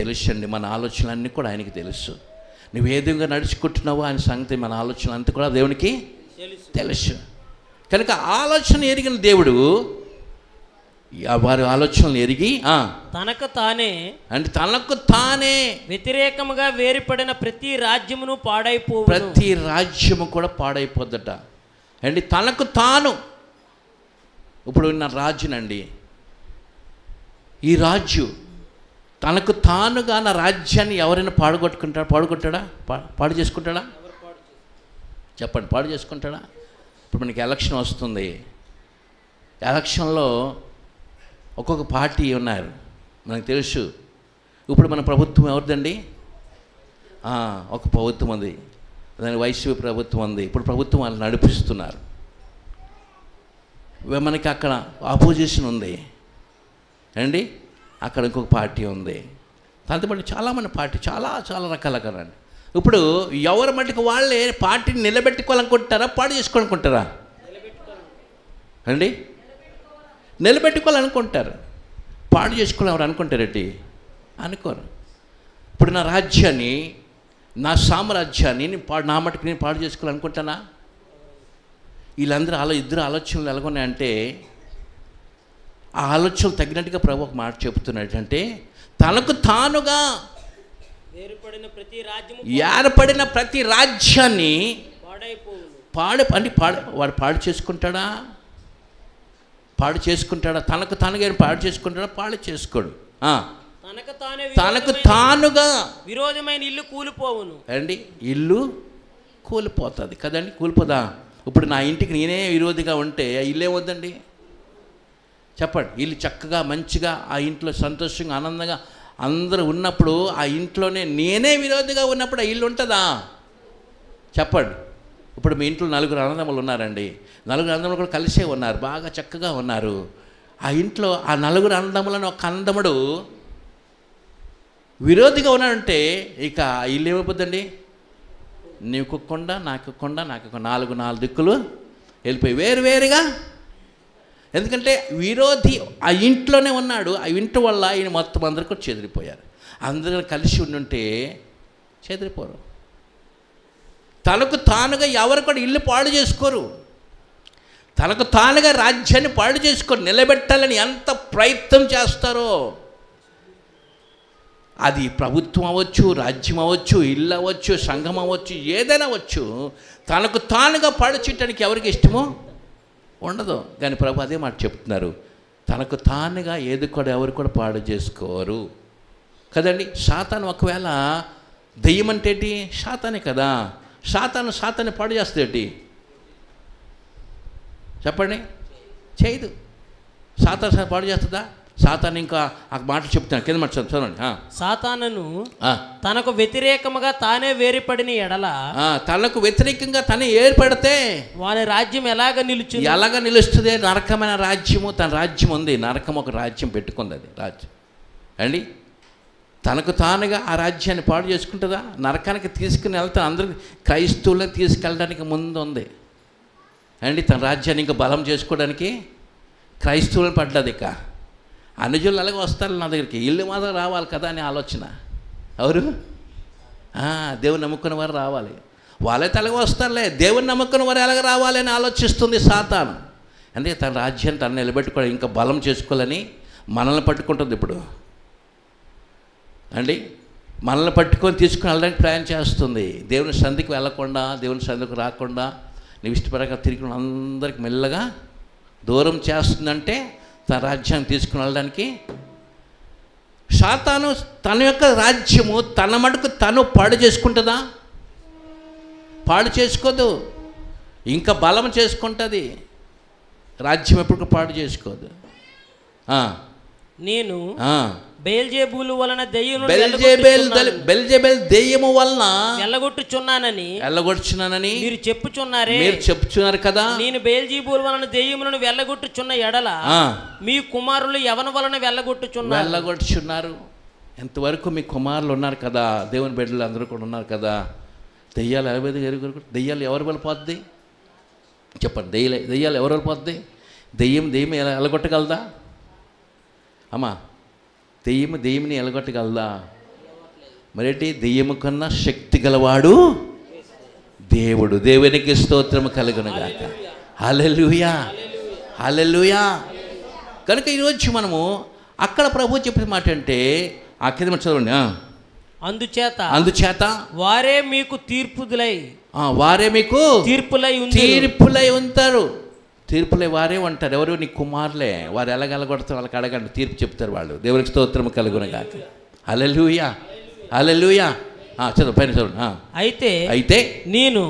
తెలుసండి. మన ఆలోచనలన్నీ కూడా ఆయనకి తెలుసు. నువ్వు ఏ విధంగా నడుచుకుంటున్నావో ఆయన సంగతి, మన ఆలోచన అంతా కూడా దేవునికి తెలుసు. కనుక ఆలోచన ఎరిగిన దేవుడు వారి ఆలోచనలు ఎరిగి తనకు తానే వ్యతిరేకముగా వేరుపడిన ప్రతి రాజ్యము కూడా పాడైపోద్దట అండి. తనకు తాను ఇప్పుడు ఉన్న రాజునండి. ఈ రాజు తనకు తానుగా నా రాజ్యాన్ని ఎవరైనా పాడుగొట్టుకుంటాడా పాడు చేసుకుంటాడా? చెప్పండి, పాడు చేసుకుంటాడా? ఇప్పుడు మనకి ఎలక్షన్ వస్తుంది. ఎలక్షన్లో ఒక్కొక్క పార్టీ ఉన్నారు మనకు తెలుసు. ఇప్పుడు మన ప్రభుత్వం ఎవరిదండి? ఒక ప్రభుత్వం ఉంది, దాని వైసీపీ ప్రభుత్వం ఉంది. ఇప్పుడు ప్రభుత్వం వాళ్ళు నడిపిస్తున్నారు. మనకి అక్కడ ఆపోజిషన్ ఉంది అండి, అక్కడ ఇంకొక పార్టీ ఉంది, దాంతో పాటు చాలామంది పార్టీ చాలా రకాల కదండి. ఇప్పుడు ఎవరి మటుకు వాళ్ళే పార్టీని నిలబెట్టుకోవాలనుకుంటారా పాడు చేసుకోవాలనుకుంటారా అండి? నిలబెట్టుకోవాలనుకుంటారు, పాడు చేసుకోవాలి ఎవరు అనుకుంటారేంటి? అనుకోరు. ఇప్పుడు నా రాజ్యాన్ని నా సామ్రాజ్యాన్ని నా మటుకు నేను పాడు చేసుకోవాలనుకుంటానా? వీళ్ళందరూ ఇద్దరు ఆలోచనలు ఎలాగొన్నాయంటే, ఆ ఆలోచనలు తగినట్టుగా ప్రభు ఒక మాట చెబుతున్నాడు. అంటే తనకు తానుగా ఏర్పడిన ప్రతి రాజ్యాన్ని వాడు పాడు చేసుకుంటాడా? పాడు చేసుకుంటాడా? తనకు తానుగా పాడు చేసుకుంటాడా? పాడు చేసుకోడు. తనకు తానుగా విరోధమైన ఇల్లు కూలిపోవును అండి. ఇల్లు కూలిపోతుంది కదండి, కూలిపోదా? ఇప్పుడు నా ఇంటికి నేనే విరోధిగా ఉంటే ఆ ఇల్లు ఏమవుద్దండి? చెప్పండి. ఇల్లు చక్కగా మంచిగా ఆ ఇంట్లో సంతోషంగా ఆనందంగా అందరూ ఉన్నప్పుడు ఆ ఇంట్లోనే నేనే విరోధిగా ఉన్నప్పుడు ఆ ఇల్లు ఉంటుందా? చెప్పండి. ఇప్పుడు మీ ఇంట్లో నలుగురు అన్నదమ్ములు ఉన్నారండి, నలుగురు అన్నదమ్ములు కూడా కలిసే ఉన్నారు, బాగా చక్కగా ఉన్నారు. ఆ ఇంట్లో ఆ నలుగురు అన్నదమ్ములను ఒక అన్నదమ్ముడు విరోధిగా ఉన్నాడంటే ఇక ఆ ఇల్లు ఏమైపోద్దండి? నీకు కొండ నాకు కొండ నాకు నాలుగు దిక్కులు వెళ్ళిపోయి వేరువేరుగా. ఎందుకంటే విరోధి ఆ ఇంట్లోనే ఉన్నాడు. ఆ ఇంటి వల్ల ఆయన మొత్తం అందరికీ చెదిరిపోయారు. అందరూ కలిసి ఉండుంటే చెదిరిపోరు. తనకు తానుగా ఎవరు కూడా ఇల్లు పాడు చేసుకోరు. తనకు తానుగా రాజ్యాన్ని పాడు చేసుకోరు. నిలబెట్టాలని ఎంత ప్రయత్నం చేస్తారో, అది ప్రభుత్వం అవ్వచ్చు, రాజ్యం అవ్వచ్చు, ఇల్లు అవ్వచ్చు, సంఘం అవ్వచ్చు, ఏదైనా అవ్వచ్చు, తనకు తానుగా పాడు చేయడానికి ఎవరికి ఇష్టమో ఉండదు. కానీ ప్రభు అదే మాట చెప్తున్నారు, తనకు తానుగా ఏది కూడా ఎవరు కూడా పాడు చేసుకోరు కదండి. సాతాను ఒకవేళ దెయ్యం అంటే ఏంటి? సాతానే కదా. సాతాను పాడు చేస్తుంది చెప్పండి? చేయదు. సాతాను పాడు చేస్తుందా? సాతాను ఇంకా ఆ మాటలు చెప్తాను కింద మాట చదవండి. సాతానును తనకు వ్యతిరేకముగా తానే వేరుపడిన ఎడల, తనకు వ్యతిరేకంగా తనే ఏర్పడితే వాని రాజ్యం ఎలాగ నిలుస్తుంది? నరకమైన రాజ్యము. తన రాజ్యం ఉంది, నరకం ఒక రాజ్యం పెట్టుకుంది, అది రాజ్యం అండి. తనకు తానుగా ఆ రాజ్యాన్ని పాడు చేసుకుంటుందా? నరకానికి తీసుకుని వెళ్తా అందరికి క్రైస్తవులను తీసుకెళ్ళడానికి ముందు ఉంది అండి. తన రాజ్యాన్ని ఇంకా బలం చేసుకోవడానికి క్రైస్తవులను పడ్డది. ఇక అనుజులు అలాగే వస్తారు నా దగ్గరికి, ఇల్లు మాత్రం రావాలి కదా అనే ఆలోచన. ఎవరు దేవుని నమ్ముకున్న వారు రావాలి, వాళ్ళైతే అలాగే వస్తారులే. దేవుని నమ్ముకున్న వారు ఎలాగ రావాలి అని ఆలోచిస్తుంది సాతాను. అంటే తన రాజ్యాన్ని తను నిలబెట్టుకోవాలి, ఇంకా బలం చేసుకోవాలని మనల్ని పట్టుకుంటుంది ఇప్పుడు అండి. మనల్ని పట్టుకొని తీసుకుని వెళ్ళడానికి ప్రయాణం చేస్తుంది. దేవుని సంధికి వెళ్ళకుండా, దేవుని సంధికి రాకుండా, నీ ఇష్టపరంగా తిరిగి అందరికి మెల్లగా దూరం చేస్తుందంటే తన రాజ్యాన్ని తీసుకుని వెళ్ళడానికి. సాతాను తన యొక్క రాజ్యము తన మటుకు తను పాడు చేసుకుంటుందా? పాడు చేసుకోదు, ఇంకా బలం చేసుకుంటుంది. రాజ్యం ఎప్పుడు పాడు చేసుకోదు. నేను బెల్జెబూలు వలన బెల్జెబూల్ దెయ్యము వలన వెళ్ళగొట్టుచున్నానని మీరు చెప్పుచున్నారు కదా. నేను బెల్జెబూలు వలన దెయ్యములను వెళ్ళగొట్టుచున్న ఎడల మీ కుమారులు ఎవరి వలన వెళ్ళగొట్టుచున్నారు? ఎంతవరకు మీ కుమారులు ఉన్నారు కదా, దేవుని బిడ్డలు అందరూ కూడా ఉన్నారు కదా. దెయ్యాలు దెయ్యాలు ఎవరు వెళ్ళిపోద్ది చెప్పండి? దెయ్యాలు ఎవరు వెళ్ళిపోద్ది? దెయ్యం వెళ్ళగొట్టగలదా అమ్మా? దెయ్యముని ఎలగొట్టగలదా? మరేంటి? దెయ్యము కన్నా శక్తి గలవాడు దేవుడు. దేవునికి స్తోత్రము కలుగునుగాక. హల్లెలూయా, హల్లెలూయా. కనుక ఈరోజు మనము అక్కడ ప్రభు చెప్పిన మాట అంటే ఆ కింద చదవండి. అందుచేత వారే మీకు తీర్పులై ఉంటారు. తీర్పులు వారే ఉంటారు. ఎవరు నీ కుమారులే, వారు ఎలాగలగొడతారు వాళ్ళకి అడగండి, తీర్పు చెప్తారు వాళ్ళు. దేవునికి స్తోత్రం కలుగునగాక. హల్లెలూయా, హల్లెలూయా. పైన చూడండి. అయితే అయితే నేను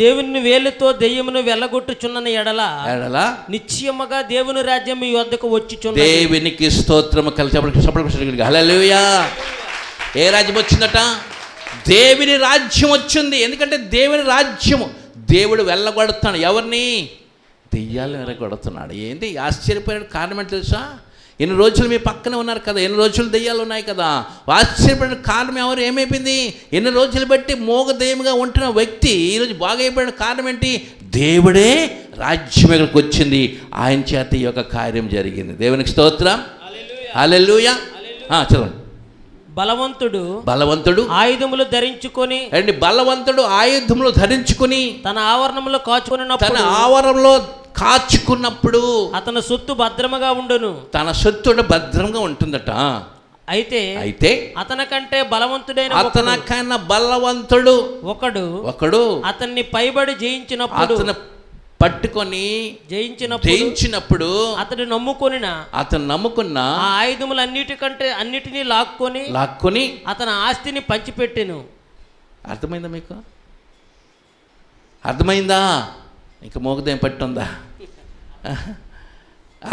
దేవుని వేలుతో దెయ్యమును వెళ్ళగొట్టుచున్న ఎడల ఎడల నిశ్చయముగా దేవుని రాజ్యం మీ వద్దకు వచ్చుచున్నది. దేవునికి స్తోత్రము కలిసి హల్లెలూయా. ఏ రాజ్యం వచ్చిందట? దేవుని రాజ్యం వచ్చింది. ఎందుకంటే దేవుని రాజ్యము దేవుడు వెళ్ళగొడతాడు. ఎవరిని? దెయ్యాలు వెళ్ళగొడుతున్నాడు. ఏంటి ఆశ్చర్యపోయిన కారణం ఏంటి తెలుసా? ఎన్ని రోజులు మీ పక్కనే ఉన్నారు కదా, ఎన్ని రోజులు దెయ్యాలు ఉన్నాయి కదా. ఆశ్చర్యపడిన కారణం ఎవరు? ఏమైపోయింది? ఎన్ని రోజులు బట్టి మోగ దెయ్యంగా ఉంటున్న వ్యక్తి ఈరోజు బాగైపోయిన కారణం ఏంటి? దేవుడే రాజ్యం ఎక్కడికి వచ్చింది, ఆయన చేత ఈ యొక్క కార్యం జరిగింది. దేవునికి స్తోత్రం, హల్లెలూయా. చదవండి. బలవంతుడు బలవంతుడు ఆయుధములు ధరించుకొని అండి, బలవంతుడు ఆయుధములు ధరించుకొని తన ఆవరణంలో కాచుకున్నప్పుడు, తన ఆవరణంలో కాచుకున్నప్పుడు అతని సొత్తు భద్రముగా ఉండును. తన సొత్తు భద్రంగా ఉంటుందట. అయితే అయితే అతనికంటే బలవంతుడైన అతనికన్నా బలవంతుడు ఒకడు ఒకడు అతన్ని పైబడి జయించినప్పుడు, అతను పట్టుకొని జయించినప్పుడు అతడు నమ్ముకొనిన అతను నమ్ముకున్న ఆ ఆయుధములన్నిటికంటే అన్నిటినీ లాక్కొని లాక్కొని అతని ఆస్తిని పంచిపెట్టెను. అర్థమైందా? మీకు అర్థమైందా? ఇంకా మోగదేం పట్టుందా?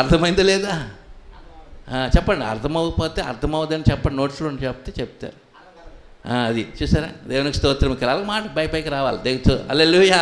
అర్థమైందా లేదా? చెప్పండి. అర్థమవకపోతే అర్థమవుదని చెప్పండి. నోట్స్లో చెప్తే చెప్తారు. అది చూసారా? దేవునికి స్తోత్రం. అలాగే మాట పైపైకి రావాలి. దేవుడు హల్లెలూయా.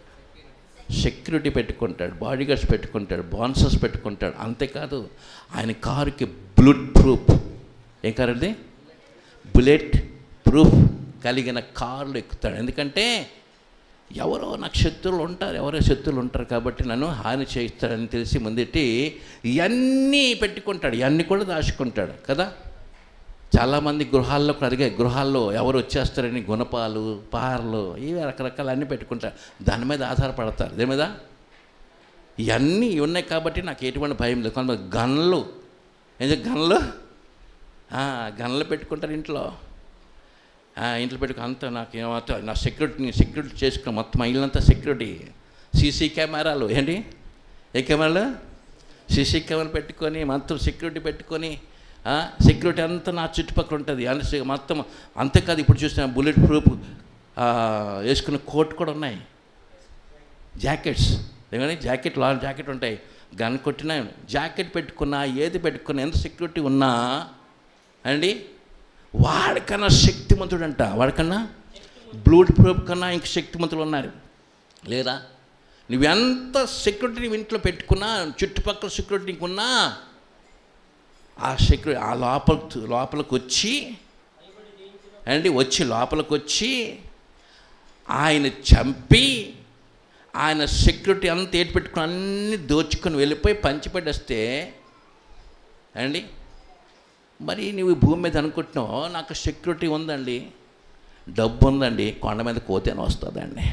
సెక్యూరిటీ పెట్టుకుంటాడు, బాడీ గార్డ్స్ పెట్టుకుంటాడు, బౌన్సర్స్ పెట్టుకుంటాడు. అంతేకాదు ఆయన కారుకి బుల్లెట్ ప్రూఫ్, ఏం కారు అది? బుల్లెట్ ప్రూఫ్ కలిగిన కారులు ఎక్కుతాడు. ఎందుకంటే ఎవరో నాకు శత్రువులు ఉంటారు, ఎవరో శత్రువులు ఉంటారు కాబట్టి నన్ను హాని చేయిస్తాడని తెలిసి ముందెట్టి ఇవన్నీ పెట్టుకుంటాడు, ఇవన్నీ కూడా దాచుకుంటాడు కదా. చాలామంది గృహాల్లో కూడా అడిగే గృహాల్లో ఎవరు వచ్చేస్తారని గుణపాలు పారలు ఇవి రకరకాల అన్నీ పెట్టుకుంటారు. దాని మీద ఆధారపడతారు. దాని మీద ఇవన్నీ ఉన్నాయి కాబట్టి నాకు ఎటువంటి భయం లేదు. కొంతమంది గన్లు, ఏం గన్లు గన్లు పెట్టుకుంటారు ఇంట్లో. ఇంట్లో పెట్టుకు అంతా నాకు ఏమంతా నా సెక్యూరిటీ చేసుకున్నాను. మొత్తం ఇల్లంతా సెక్యూరిటీ, సీసీ కెమెరాలు. ఏంటి ఏ కెమెరాలు? సీసీ కెమెరాలు పెట్టుకొని మొత్తం సెక్యూరిటీ పెట్టుకొని సెక్యూరిటీ అంతా నా చుట్టుపక్కల ఉంటుంది అని మొత్తం. అంతేకాదు ఇప్పుడు చూసిన బుల్లెట్ ప్రూఫ్ వేసుకున్న కోట్ కూడా ఉన్నాయి, జాకెట్స్. ఎందుకంటే జాకెట్ లాంగ్ జాకెట్ ఉంటాయి, గన్ కొట్టినా జాకెట్ పెట్టుకున్నా ఏది పెట్టుకున్నా ఎంత సెక్యూరిటీ ఉన్నా అండి వాడికన్నా శక్తిమంతుడు అంట. వాడికన్నా బ్లూట్ ప్రూఫ్ కన్నా ఇంక శక్తిమంతులు ఉన్నారు లేదా? నువ్వెంత సెక్యూరిటీ ఇంట్లో పెట్టుకున్నా చుట్టుపక్కల సెక్యూరిటీ నీకున్నా ఆ సెక్యూరిటీ ఆ లోపలికి వచ్చి అండి వచ్చి లోపలికి వచ్చి ఆయన చంపి ఆయన సెక్యూరిటీ అంతా ఏటి పెట్టుకుని అన్నీ దోచుకొని వెళ్ళిపోయి పంచిపెట్టేస్తే అండి మరి నువ్వు భూమి మీద అనుకుంటున్నావు నాకు సెక్యూరిటీ ఉందండి, డబ్బు ఉందండి, కొండ మీద కోతేనే వస్తుందండి.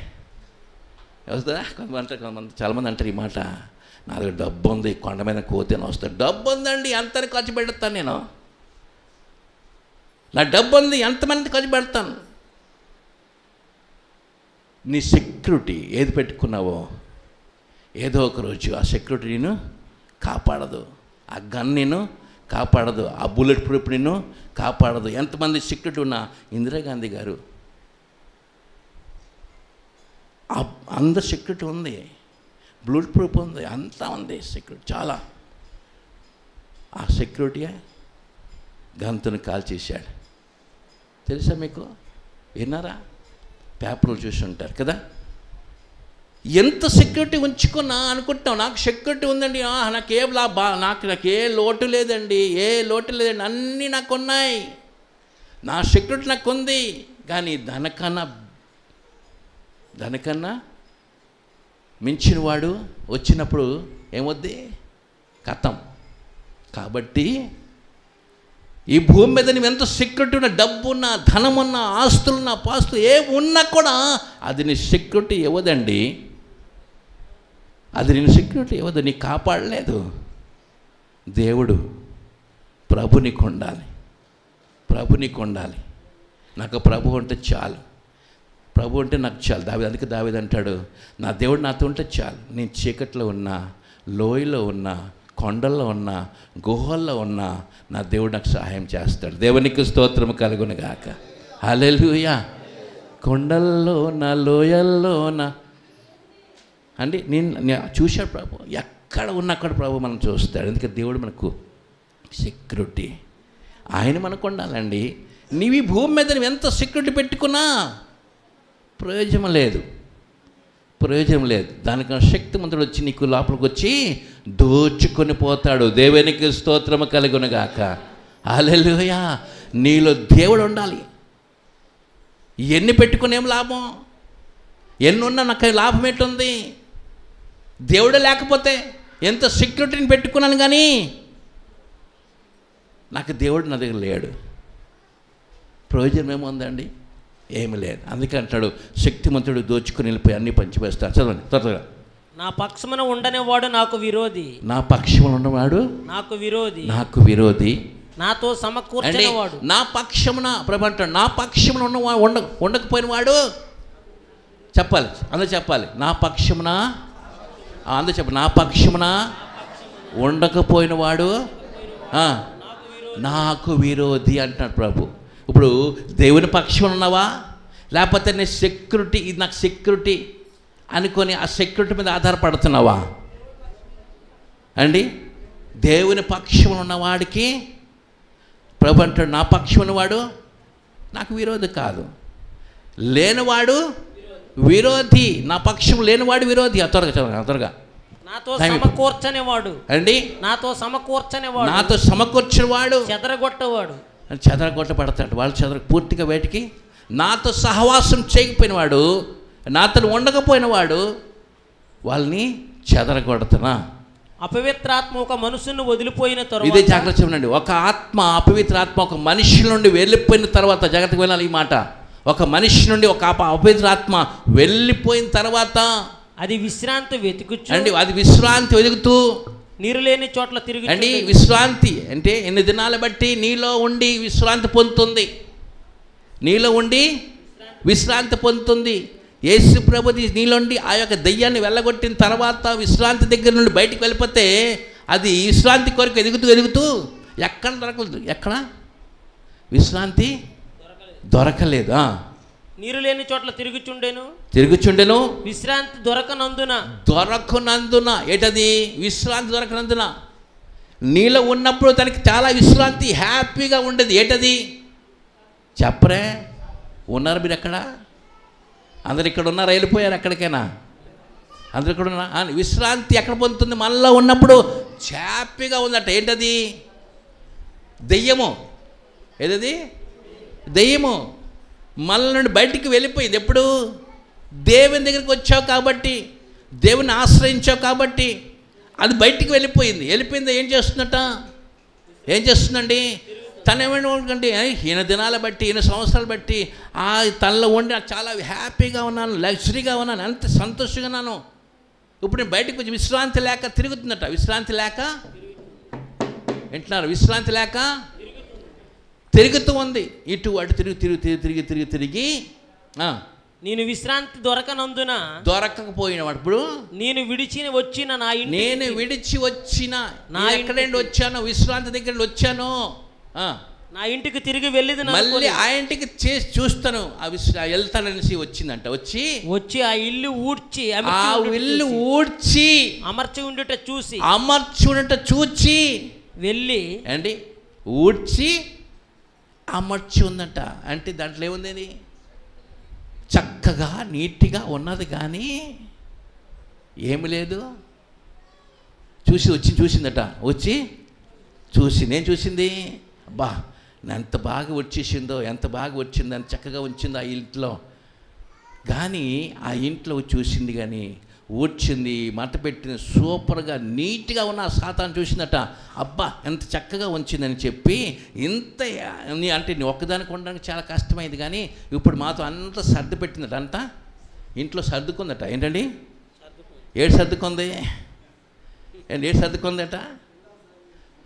వస్తుందా? కొంతమంది చాలామంది అంటారు ఈ మాట, నా దగ్గర డబ్బు ఉంది కొండ మీద కోతేనే వస్తుంది. డబ్బు ఉందండి ఎంత ఖర్చు పెడతాను నేను, నా డబ్బు ఉంది ఎంతమంది ఖర్చు పెడతాను. నీ సెక్యూరిటీ ఏది పెట్టుకున్నావో ఏదో ఒకరోజు ఆ సెక్యూరిటీ నేను కాపాడదు, ఆ గన్ నేను కాపాడదు, ఆ బుల్లెట్ ప్రూఫ్ నిన్ను కాపాడదు. ఎంతమంది సెక్యూరిటీ ఉన్నా ఇందిరాగాంధీ గారు అందరు సెక్యూరిటీ ఉంది, బుల్లెట్ ప్రూఫ్ ఉంది, అంతా ఉంది సెక్యూరిటీ చాలా. ఆ సెక్యూరిటీ గంతును కాల్ చేశాడు తెలుసా? మీకు విన్నారా? పేపర్లు చూసి ఉంటారు కదా. ఎంత సెక్యూరిటీ ఉంచుకున్నా అనుకుంటున్నావు నాకు సెక్యూరిటీ ఉందండి, నాకు ఏ లోటు లేదండి, ఏ లోటు లేదండి, అన్నీ నాకు ఉన్నాయి, నా సెక్యూరిటీ నాకు ఉంది. కానీ దానికన్నా మించిన వాడు వచ్చినప్పుడు ఏమొద్ది? కథం. కాబట్టి ఈ భూమి మీద నువ్వు ఎంత సెక్యూరిటీ ఉన్న డబ్బు ఉన్న ధనం ఉన్న ఆస్తులు ఉన్న పాస్తులు ఏ ఉన్నా కూడా అది నీ సెక్యూరిటీ ఇవ్వదండి. అది నేను సెక్యూరిటీ ఇవ్వదు, నీ కాపాడలేదు. దేవుడు ప్రభు నీకు ఉండాలి, ప్రభు నీకు ఉండాలి. నాకు ప్రభు అంటే చాలు, ప్రభు అంటే నాకు చాలు. దావీదు, అందుకే దావీదు అంటాడు, నా దేవుడు నాతో ఉంటే చాలు. నేను చీకట్లో ఉన్నా, లోయలో ఉన్నా, కొండల్లో ఉన్నా, గుహల్లో ఉన్నా, నా దేవుడు నాకు సహాయం చేస్తాడు. దేవునికి స్తోత్రం కలుగును గాక. హల్లెలూయా. కొండల్లో నా, లోయల్లో నా అండి నేను చూశాడు ప్రభు. ఎక్కడ ఉన్నా అక్కడ ప్రభు మనం చూస్తాడు. ఎందుకంటే దేవుడు మనకు సెక్యూరిటీ, ఆయన మనకు ఉండాలండి. నీవు ఈ భూమి మీద నువ్వు ఎంత సెక్యూరిటీ పెట్టుకున్నా ప్రయోజనం లేదు, ప్రయోజనం లేదు. దానికన్నా శక్తిమంతుడు వచ్చి నీకు లోపలికి వచ్చి దోచుకొని పోతాడు. దేవునికి స్తోత్రము కలుగును గాక. హల్లెలూయా. నీలో దేవుడు ఉండాలి. ఎన్ని పెట్టుకునేం లాభం? ఎన్నున్నా నాకు లాభం ఏంటుంది? దేవుడే లేకపోతే ఎంత సెక్యూరిటీని పెట్టుకున్నాను కానీ నాకు దేవుడు నా దగ్గర లేడు, ప్రయోజనం ఏముందండి? ఏమి లేదు. అందుకే అంటాడు, శక్తిమంతుడు దోచుకుని వెళ్ళిపోయి అన్ని పంచివేస్తాడు. చదవండి త్వరగా. నా పక్షమున ఉండనేవాడు నాకు విరోధి, నా పక్షమున ఉండేవాడు నాకు విరోధి, నాకు విరోధి, నాతో సమకూర్చనివాడు. నా పక్షమున ప్రభు అంటాడు, నా పక్షమున ఉండకపోయినవాడు చెప్పాలి, అందరూ చెప్పాలి. నా పక్షమున, అందరూ చెప్పాలి. నా పక్షమున ఉండకపోయినవాడు నాకు విరోధి అంటున్నాడు ప్రభు. ఇప్పుడు దేవుని పక్షమున ఉన్నావా, లేకపోతే నీ సెక్యూరిటీ, ఇది నాకు సెక్యూరిటీ అనుకొని ఆ సెక్యూరిటీ మీద ఆధారపడుతున్నావా అండి? దేవుని పక్షమున ఉన్నవాడికి ప్రభు అంటాడు, నా పక్షమున వాడు నాకు విరోధి కాదు, లేనివాడు విరోధి. నా పక్షం లేనివాడు విరోధి. త్వరగా త్వరగా. నాతో సమకూర్చనివాడు అండి, నాతో సమకూర్చనివాడు, నాతో సమకూర్చినవాడు, చెదరగొట్టవాడు, చెదరగొట్టబడతాడు. వాళ్ళు చెదర పూర్తిగా వేటికి, నాతో సహవాసం చేయకపోయినవాడు, నాతో ఉండకపోయినవాడు వాళ్ళని చెదరగొడతనా. అపవిత్రాత్మ ఒక మనుషుని వదిలిపోయిన తర్వాత, ఇదే జాగ్రత్త ఉండండి. ఒక ఆత్మ, అపవిత్రాత్మ ఒక మనిషి నుండి వెళ్ళిపోయిన తర్వాత, జాగ్రత్తగా వెళ్ళాలి ఈ మాట. ఒక మనిషి నుండి ఒక అపవిత్రాత్మ వెళ్ళిపోయిన తర్వాత అది విశ్రాంతి వెతుకుచ్చు అండి. అది విశ్రాంతి వెతుకుతూ నీరు లేని చోట్ల తిరిగి అండి. విశ్రాంతి అంటే ఎన్ని దినాలు బట్టి నీలో ఉండి విశ్రాంతి పొందుతుంది, నీలో ఉండి విశ్రాంతి పొందుతుంది. యేసు ప్రభుది నీలోండి ఆ యొక్క దయ్యాన్ని వెళ్ళగొట్టిన తర్వాత విశ్రాంతి దగ్గర నుండి బయటకు వెళ్ళిపోతే అది విశ్రాంతి కొరకు ఎదుగుతూ ఎదుగుతూ ఎక్కడ దొరకలేదు, ఎక్కడ విశ్రాంతి దొరకలేదా? నీరు లేని చోట్ల తిరుగుచుండెను, తిరుగుచుండెను, విశ్రాంతి దొరకనందున, దొరకనందున. ఏటది? విశ్రాంతి దొరకనందున. నీలో ఉన్నప్పుడు తనకి చాలా విశ్రాంతి, హ్యాపీగా ఉండేది. ఏటది చెప్పరే? ఉన్నారు మీరు ఎక్కడ? అందరు ఇక్కడ ఉన్నారా? వెళ్ళిపోయారు ఎక్కడికైనా? అందరు ఇక్కడ ఉన్నారా? విశ్రాంతి ఎక్కడ పొందుతుంది? మనలో ఉన్నప్పుడు హ్యాపీగా ఉందట. ఏంటది? దెయ్యము. ఏదది? దెయ్యము. మనల నుండి బయటికి వెళ్ళిపోయింది ఎప్పుడు? దేవుని దగ్గరికి వచ్చావు కాబట్టి, దేవుని ఆశ్రయించావు కాబట్టి అది బయటికి వెళ్ళిపోయింది. వెళ్ళిపోయింది. ఏం చేస్తుందట? ఏం చేస్తుందండి? తను ఏమైనా ఈయన దినాల బట్టి, ఈయన సంవత్సరాలు బట్టి ఆ తనలో ఉండి చాలా హ్యాపీగా ఉన్నాను, లగ్జరీగా ఉన్నాను, అంత సంతోషంగా ఉన్నాను. ఇప్పుడు నేను బయటకు వచ్చి విశ్రాంతి లేక తిరుగుతుందట. విశ్రాంతి లేక వింటున్నారు, విశ్రాంతి లేక తిరుగుతూ ఉంది. ఇటు అటు తిరిగి తిరిగి తిరిగి తిరిగి తిరిగి నేను విశ్రాంతి దొరకనందున, దొరకకపోయినప్పుడు ఇప్పుడు నేను విడిచి వచ్చిన నా ఇంటి, నేను విడిచి వచ్చిన నా ఎక్కడేంటి వచ్చాను, విశ్రాంతి దగ్గర వచ్చాను, నా ఇంటికి తిరిగి వెళ్ళేది, మళ్ళీ ఆ ఇంటికి చేసి చూస్తాను, వెళ్తాననేసి వచ్చిందంట. వచ్చి వచ్చి ఆ ఇల్లు ఊడ్చి, ఆ ఇల్లు ఊడ్చి అమర్చి ఉండుట చూసి, అమర్చి ఉండుట చూచి వెళ్ళి అండి, ఊడ్చి అమర్చి ఉందంట. అంటే దాంట్లో ఏముంది? చక్కగా నీట్గా ఉన్నది కానీ ఏమి లేదు. చూసి వచ్చి చూసిందట. వచ్చి చూసి నేను చూసింది, అబ్బా ఎంత బాగా వచ్చేసిందో, ఎంత బాగా వచ్చిందో, ఎంత చక్కగా ఉంచిందో ఆ ఇంట్లో. కానీ ఆ ఇంట్లో చూసింది కానీ Wuchindi, Matapetin, Superga, Nitiga, Satan, Tushinata, Abba, and Chakaga, Unchin and Chepe, Inta, and the Antin Okadan Kondan Chara Castama in the Gani, you put Matha and the Sadapet in the Danta, Intlo Sadukunda, Endali, Eight Sadukonde, and Eight Sadukondata,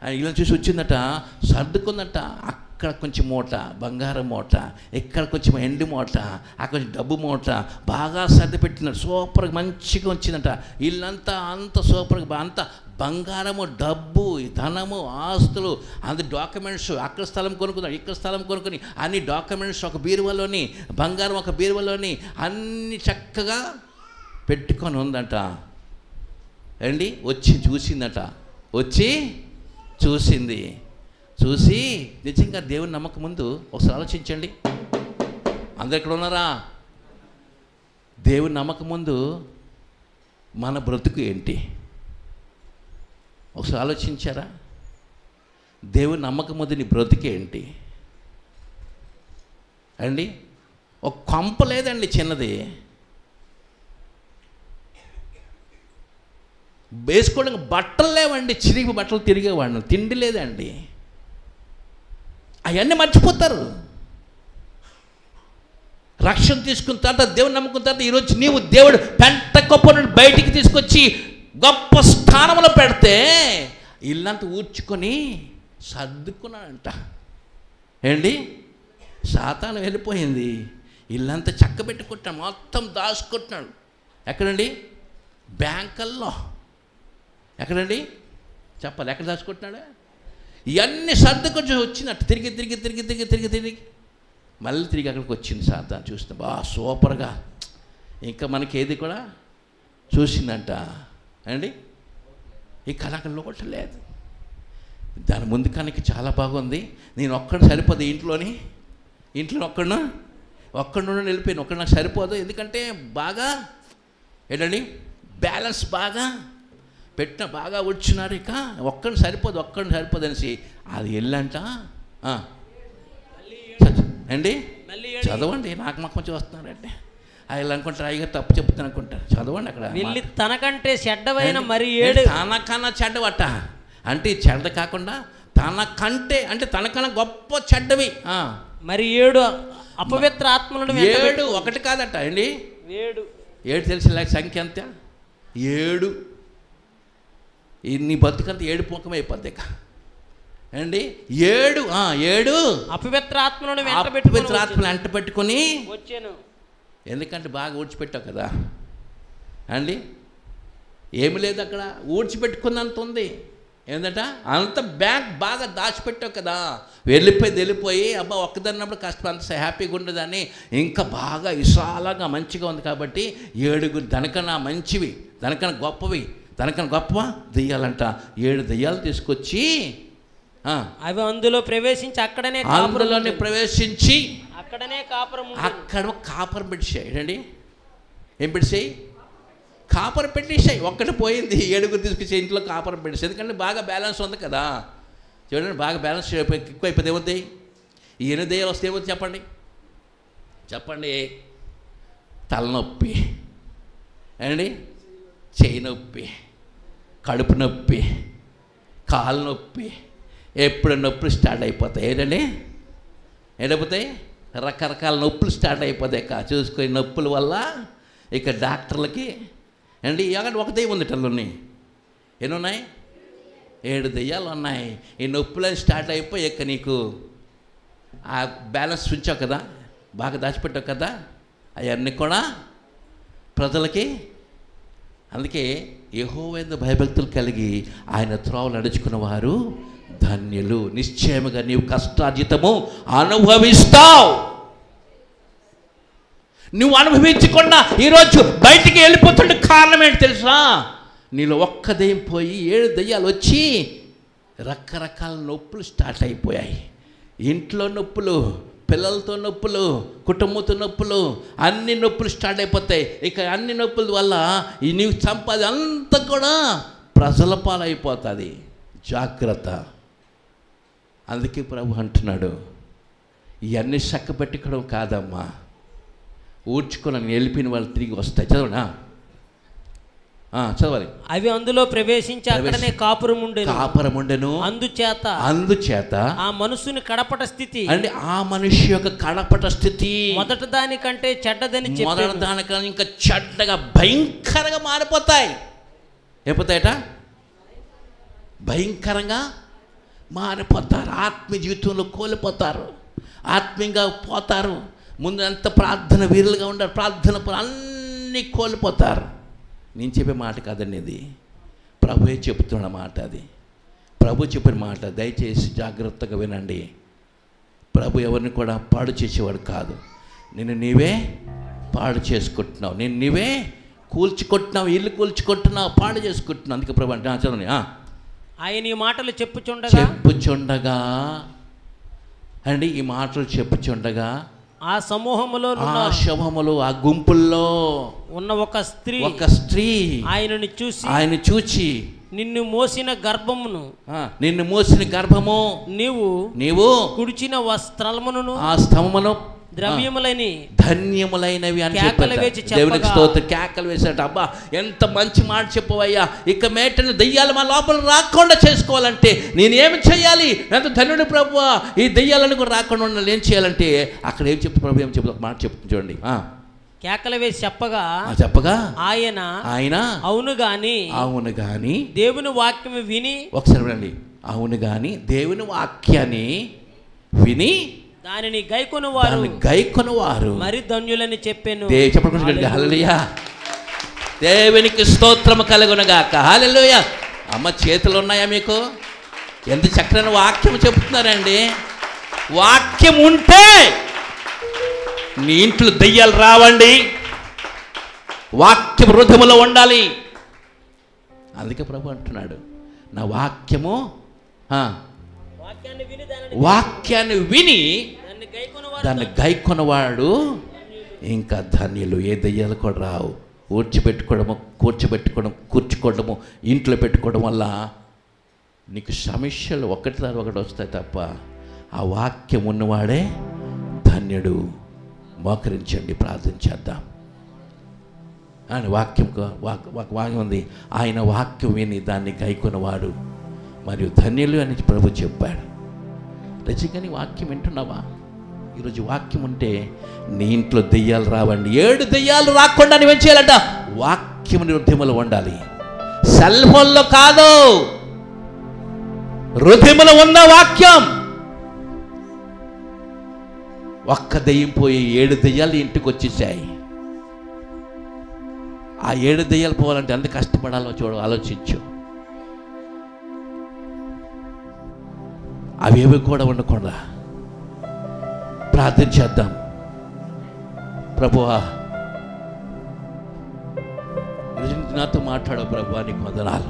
and Ilanchu Suchinata, Sadukonata. Kunchi mota, Bangara mota, Ekar Kunchim Endu mota, Akash Dabu mota, Baga Sadapetina, Sopra Manchiconchinata, Ilanta, Anta, Sopra Banta, Bangaramo, Dabu, Tanamo, Astro, and the documents of Akastalam Kurkuna, Ikastalam Kurkuni, and the documents of Birwaloni, Bangarama Birwaloni, and Chakaga Peticon on that. Andy, Uchi Jusinata, Uchi Jusindi. Susi, the thing that they will Namakumundu, Osala Chinchandi, and the Kronara, they will Namakumundu, Mana Brotuku enti, Osala Chinchara, they will Namakamudini Brotuku enti, Andy, O Compalade and Lichenade, base calling a battle and the Chiri battle Tiriga one, Tindile and Ayana Machuputar Rakshan Tiskunta, Devanamukunta, Iroch new, they would Pantacopon, biting this cochi, Gopostana Perte, Ilant Wuchconi, Sadukunanta, Hendi, Satan Helpo Hindi, Ilanta Chakabet Kutam, Otham Das Kutnal, Accurately, Bank Law, Accurately, Chapel Akadas Kutnal. Yanni Sadakojin at Tigit, Maltriga Cochin Satan, choose the bass, Soperga, Inkaman Kedikola, Susinata, and he cannot look at lead. Then Mundikanik Chalapagondi, the Nocker Serpo the Intloni, Intlockerna, Okernon Elpin, Okerna Serpo, the contain Baga, Edani, Balance Baga. Petna Baga would Chinarika, Okan Sarpo, then say, Adilanta, ah, and the other one day, Nakmakochosna, Island Contraga, Tapchapana Kunta, Chadawanaka, Tanakante, Shadavana, Maria, Tanakana Chadavata, Anti Chadakakunda, Tanakante, and Tanakana Gopo Chadavi, ah, Maria, Apovetratman, Yedu, Wakataka, that Andy, Yedu, Yed like Sankanta, Yedu. ఇన్ని బతుకంత ఏడు పోకమే పద్దక ఏండి ఏడు ఆ ఏడు అపవిత్ర ఆత్మలను వెంట పెట్టుకొని అపవిత్ర ఆత్మలను వెంట పెట్టుకొని వచ్చాను ఎందుకంటే బాగా ఊడ్చి పెట్టావు కదా ఏండి ఏమీ లేదు అక్కడ ఊడ్చి పెట్టుకున్నంత ఉంది ఏందట అంత బ్యాగ్ బాగా దాచి పెట్టావు కదా వెళ్ళిపోయి అబ్బా ఒక్కదన్నప్పుడు కష్టం అంత హ్యాపీగా ఉండదని ఇంకా బాగా విశాలంగా మంచిగా ఉంది కాబట్టి ఏడుగురు దనకన మంచివి దనకన గొప్పవి Tanakan Gopwa, the Yalanta, Yed the Yaltis Kochi. I want the low prevails in Chakadane, Ambralone prevails in Chi Akadane, copper bedshay, ready? Embedsay? Copper bedshay, walk at a point, the Yed with this kitchen to copper bedshay, can bag a balance on the Kada. Children bag a balance, quite a day. Yet they will stay with Japani. Japani Talnopi. Andy? Chainoppi, Kadupnoppi, Kalnoppi, April Nopri Stadipata, Edane, Edapate, Rakarakal Nopri Stadipateka, choose Nopulwala, a doctor lucky, and the young walk they won the Taloni. You know, I aid the yellow night in Noplan Stadipa Yakaniku. I balance Swinchakada, Bagadash Petakada, I am Nicola, Pradalaki. అందుకే యెహోవాను భయభక్తులు కలిగి ఆయన త్రోవలు నడుచుకున్నవారు ధన్యులు నిశ్చయముగా నీవు కష్టార్జితము అనుభవిస్తావు నువ్వు అనుభవించుకున్న ఈ రోజు బయటికి వెళ్ళిపోతున్న కారణం ఏంటి తెలుసా నీలో ఒక్క దయ్యం పోయి ఏడు దయ్యాలు వచ్చి రకరకాల నొప్పులు స్టార్ట్ అయిపోయాయి ఇంట్లో నొప్పులు పిల్లలతో నొప్పులు కుటుంబంతో నొప్పులు అన్ని నొప్పులు స్టార్ట్ అయిపోతాయి ఇక అన్ని నొప్పుల వల్ల ఈ నీ సంపాదన అంతా కూడా ప్రజల పాలైపోతది జాగృత అందుకే ప్రభు అంటున్నాడు ఇయన్నీ చక్కబెట్టుకోవడం కాదమ్మా ఊడ్చుకొని వెళ్ళిపోయిన వాళ్ళు తిరిగి వస్తాయి చదవనా చదవాలి. అవి అందులో ప్రవేశించి అక్కడనే కాపురముండెను. అందుచేత ఆ మనుషుని కడపట స్థితి అంటే ఆ మనిషి యొక్క కడపట స్థితి మొదట దానికంటే చెడ్డదని చెప్పి మొదట దానికన్నా ఇంకా చెడ్డగా భయంకరంగా మారిపోతాయి. ఏపోతాయట భయంకరంగా మారిపోతారు. ఆత్మీయ జీవితంలో కోల్పోతారు, ఆత్మీయంగా పోతారు. ముందు అంత ప్రార్థన వీరులుగా ఉంటారు, ప్రార్థన అన్నీ కోల్పోతారు. నేను చెప్పే మాట కాదండి ఇది, ప్రభువే చెప్తున్న మాట. అది ప్రభు చెప్పిన మాట, దయచేసి జాగ్రత్తగా వినండి. ప్రభు ఎవరిని కూడా పాడు చేసేవాడు కాదు. నిన్ను నీవే పాడు చేసుకుంటున్నావు, నేను నీవే కూల్చుకుంటున్నావు, ఇల్లు కూల్చుకుంటున్నావు, పాడు చేసుకుంటున్నావు. అందుకే ప్రభు అంటే చదవండి. ఆయన ఈ మాటలు చెప్పుచుండగా అండి, ఈ మాటలు చెప్పుచుండగా ఆ సమూహములో ఆ గుంపుల్లో ఉన్న ఒక స్త్రీ ఆయనను చూచి నిన్ను మోసిన గర్భము నీవు కుడిచిన స్థలమును ఆ స్థలమును ధన్యములైనవి అని చెప్పారు. దేవునికి స్తోత్రం. కేకలు వేసినట్టు, అబ్బా ఎంత మంచి మాట చెప్పవయ్యా, ఇక మేటని దెయ్యాలు మా లోపల రాకుండా చేసుకోవాలంటే నేనేమి చేయాలి, ఎంత ధన్యుడు ప్రభువా, ఈ దెయ్యాలను కూడా రాకుండా ఉండాలి, ఏం చేయాలంటే అక్కడ ఏం చెప్తా ప్రభు, ఏం చెప్తా మాట చెప్తుంది చూడండి. కేకలు వేసి చెప్పగా ఆయన అవును గాని దేవుని వాక్యం విని, ఒకసారి వినండి, అవును గాని దేవుని వాక్యాన్ని విని దానిని గైకొనువారు మరి ధన్యులని చెప్పాను. హల్లెలూయా, దేవునికి స్తోత్రము కలుగునగాక. హల్లెలూయా. అమ్మ చేతులు ఉన్నాయా మీకు? ఎంత చక్కని వాక్యం చెప్తున్నారండి. వాక్యం ఉంటే నీ ఇంట్లో దెయ్యాలు రావండి. వాక్యం హృదయములో ఉండాలి. అందుకే ప్రభు అంటున్నాడు, నా వాక్యము వాక్యాన్ని విని దాన్ని గైకొనవాడు ఇంకా ధన్యులు. ఏ దయ్యాలు కూడా రావు. కూర్చోబెట్టుకోవడము ఇంట్లో పెట్టుకోవడం వల్ల నీకు సమస్యలు ఒకటి తర్వాత ఒకటి వస్తాయి తప్ప ఆ వాక్యం ఉన్నవాడే ధన్యుడు. మోకరించండి, ప్రార్థన చేద్దాం. ఆయన వాక్యం వాక్యం ఉంది, ఆయన వాక్యం విని దాన్ని గైకొనవాడు మరియు ధన్యులు అని ప్రభు చెప్పాడు. రచికని వాక్యం వింటున్నావా? ఈరోజు వాక్యం ఉంటే నీ ఇంట్లో దెయ్యాలు రావండి. 7 దెయ్యాలు రాకుండా నువ్వేం చేయాలంట? వాక్యం హృదయములో ఉండాలి. సెల్ ఫోన్లో కాదు, హృదయములో ఉన్న వాక్యం. ఒక్క దెయ్యం పోయి 7 దెయ్యాలు ఇంటికి వచ్చేసాయి. ఆ 7 దెయ్యాలు పోవాలంటే ఎంత కష్టపడాలో ఆలోచించు. అవేవి కూడా ఉండకుండా ప్రార్థన చేద్దాం. ప్రభువా, నాతో మాట్లాడవు ప్రభువా, నీకు వందనాలు.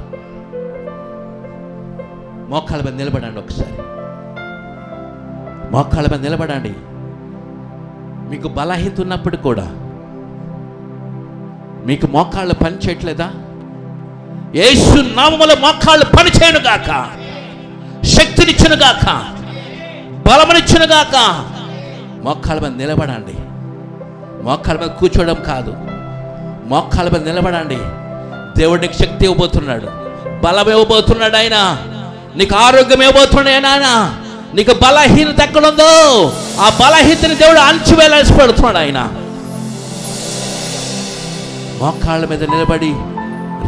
మోకాళ్ళ మీద నిలబడండి. మీకు బలహీనత ఉన్నప్పుడు కూడా మీకు మోకాళ్ళు పని చేయట్లేదా? యేసు నామములో మోకాళ్ళు పని చేయను గాక, శక్తినిచ్చునుగాక, బలమునిచ్చునుగాక. మోకాళ్ళ మీద నిలబడండి. మోకాళ్ళ మీద కూర్చోవడం కాదు, మోకాళ్ళ మీద నిలబడండి. దేవుడు నీకు శక్తి ఇవ్వబోతున్నాడు, బలం ఇవ్వబోతున్నాడు. ఆయన నీకు ఆరోగ్యం ఇవ్వబోతున్నాడు. ఆయన నీకు బలహీనత ఎక్కడుందో ఆ బలహీనతని దేవుడు అణచివేసి పెడుతున్నాడు. ఆయన మోకాళ్ళ మీద నిలబడి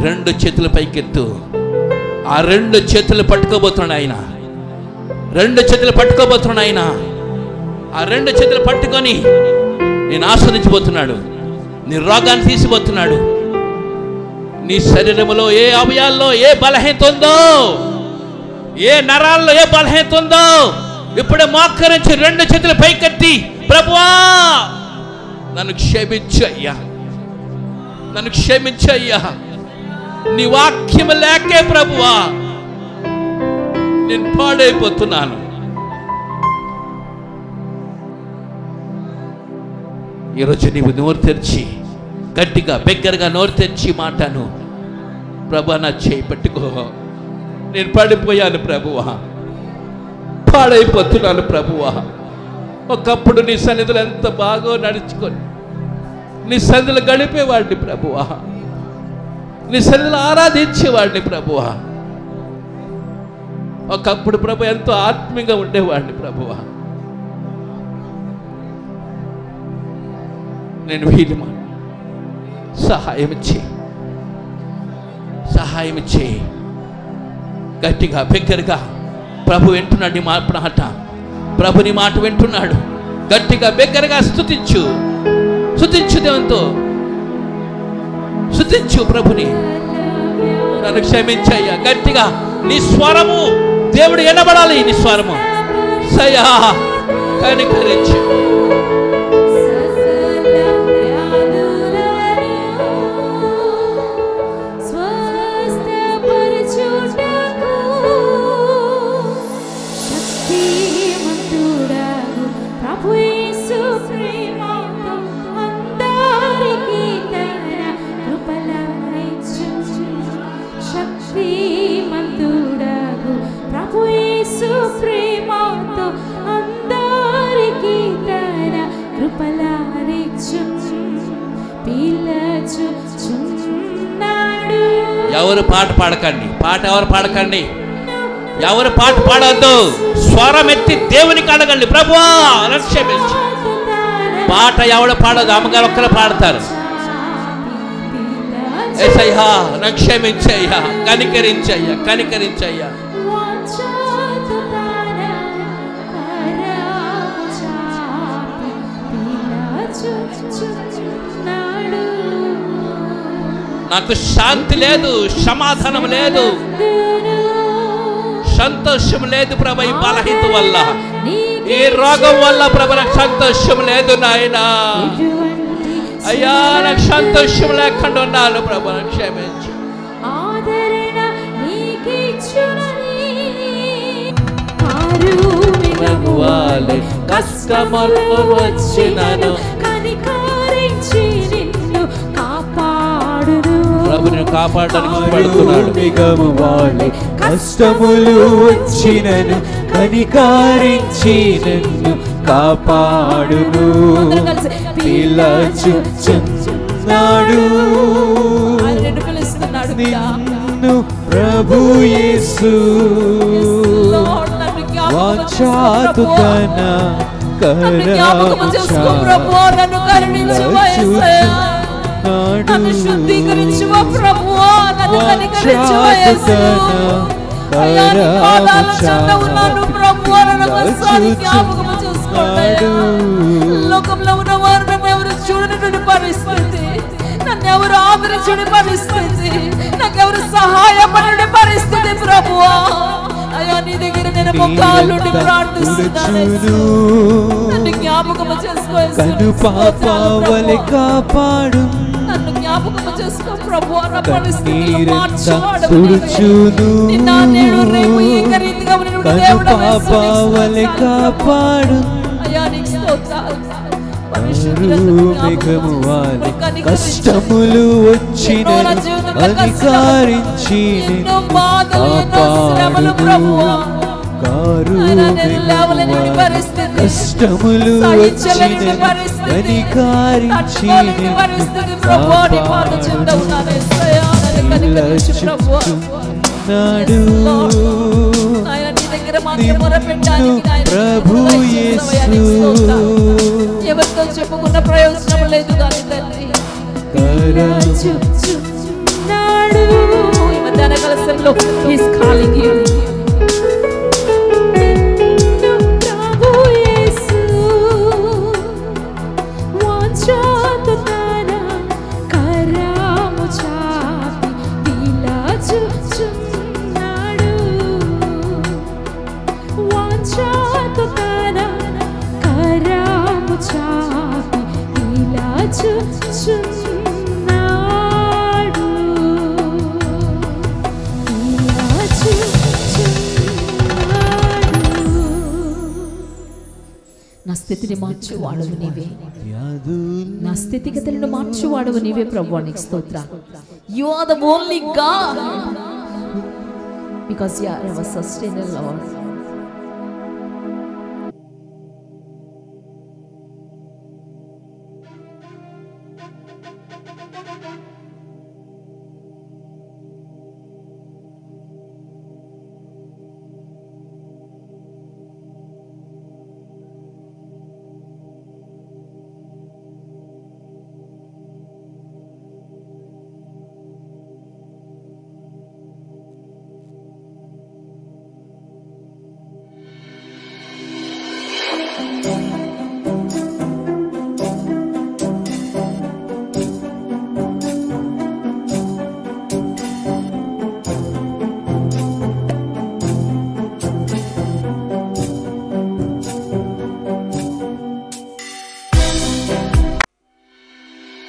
2 చేతులు పైకెత్తు. ఆ 2 చేతులు పట్టుకోబోతున్నాడు ఆయన. 2 చేతులు పట్టుకొని నేను ఆస్వాదించబోతున్నాడు. నీ రోగాన్ని తీసిపోతున్నాడు. నీ శరీరంలో ఏ అవయాల్లో ఏ బలహీనత ఉందో, ఏ నరాల్లో ఏ బలహీనత ఉందో ఇప్పుడే మోకరించి 2 చేతులు పైకెత్తి, ప్రభువా నన్ను క్షమించయ్యా, నన్ను క్షమించయ్యా, నీ వాక్యం లేకే ప్రభువా నేను పాడైపోతున్నాను. ఈరోజు నీవు నోరు తెరిచి గట్టిగా బిగ్గరగా నోరు తెరిచి మాటను, ప్రభువా నా చేయి పట్టుకో, నేను పడిపోయాను ప్రభువా, పాడైపోతున్నాను ప్రభువా. ఒకప్పుడు నీ సన్నిధులు ఎంత బాగా నడుచుకొని నీ సన్నిధులు గడిపేవాడిని ప్రభువా, నీ సన్నిధిలో ఆరాధించేవాడిని ప్రభువా. ఒకప్పుడు ప్రభు ఎంతో ఆత్మీయంగా ఉండేవాడిని ప్రభువా. నేను వీలుమా సహాయం చేయి గట్టిగా బిగ్గరగా. ప్రభు వింటున్నాడు నీ మాట, ప్రభు నీ మాట వింటున్నాడు. గట్టిగా బిగ్గరగా స్తుతించు, స్తుతించు దేవునితో, స్తుతించు ప్రభుని. నన్ను క్షమించయ్యా, గట్టిగా నీ స్వరము దేవుడు వినబడాలి. నీ స్వరము సయా కనికరించు. ఎవరు పాట పాడకండి, పాట ఎవరు పాడకండి, ఎవరు పాట పాడద్దు. స్వరం ఎత్తి దేవునికి అడగండి ప్రభువా రక్షించు. పాట ఎవడ పాడదు, అమ్మగారు ఒక్కరు పాడతారు. ఏసయ్యా రక్షమించయ్యా, కనికరించయ్యా, కనికరించయ్యా. నాకు శాంతి లేదు, సమాధానం లేదు, సంతోషం లేదు ప్రభు. ఈ బలహీత వల్ల, ఈ రోగం వల్ల ప్రభు నాకు సంతోషం లేదు నాయనా. అయ్యా నాకు సంతోషం లేకుండా ఉన్నాను ప్రభు, నాకు క్షమించు. కష్టమల్లో వచ్చినను ప్రభుని కాపాడడానికి పడుతున్నాడు. మిగము వాళ్ళే కష్టములు వచ్చినను కనికరించి నన్ను కాపాడును. పిలచుచున్నాడు నిన్ను ప్రభు యేసు. వాచాతుతన కరుణించువయ్యా, నన్ను శుద్ధీకరించువ ప్రభువా, నన్ను కనికరించువ యేసువా. అయ్యా నీ పాదాల చెంత ఉన్నాను ప్రభువా, నన్ను ఒకసారి జ్ఞాపకము చేసుకోండి. లోకంలో ఉన్న వారు నన్ను ఎవరు చూడనటువంటి పరిస్థితి, నన్ను ఎవరు ఆదరించని పరిస్థితి, నాకెవరు సహాయపడని పరిస్థితి ప్రభువా. అయ్యా నీ దగ్గర నేను మొక్కాలు ప్రార్థిస్తున్నాను, నన్ను జ్ఞాపకము చేసుకో, నన్ను జ్ఞాపకం చేసుకో ప్రభువా. నా పరిస్థితులు మార్చువాడు నిన్న నేను రేపు ఏక రీతిగా ఉన్నటువంటి దేవుడు. అయ్యా నీకు స్తోత్రాలు. కష్టములు వచ్చిన అధికారించి నిన్ను కాపాడును ప్రభువా. కష్టములు వచ్చిన అధికారించి నిన్ను కాపాడును. ప్రభు యేసు ఎవరితో చెప్పుకున్న ప్రయోజనం లేదు కానీ తండ్రి కరుణించుచున్నాడు. ఈ మధ్యాహ్న కలశంలో హిస్ కాలింగ్ యు స్థితిని మార్చేవాడవు నీవే, నా స్థితిగతులను మార్చేవాడవు నీవే ప్రభువా. నీకు స్తోత్రాలు. You are the only God because you are our sustainer lord.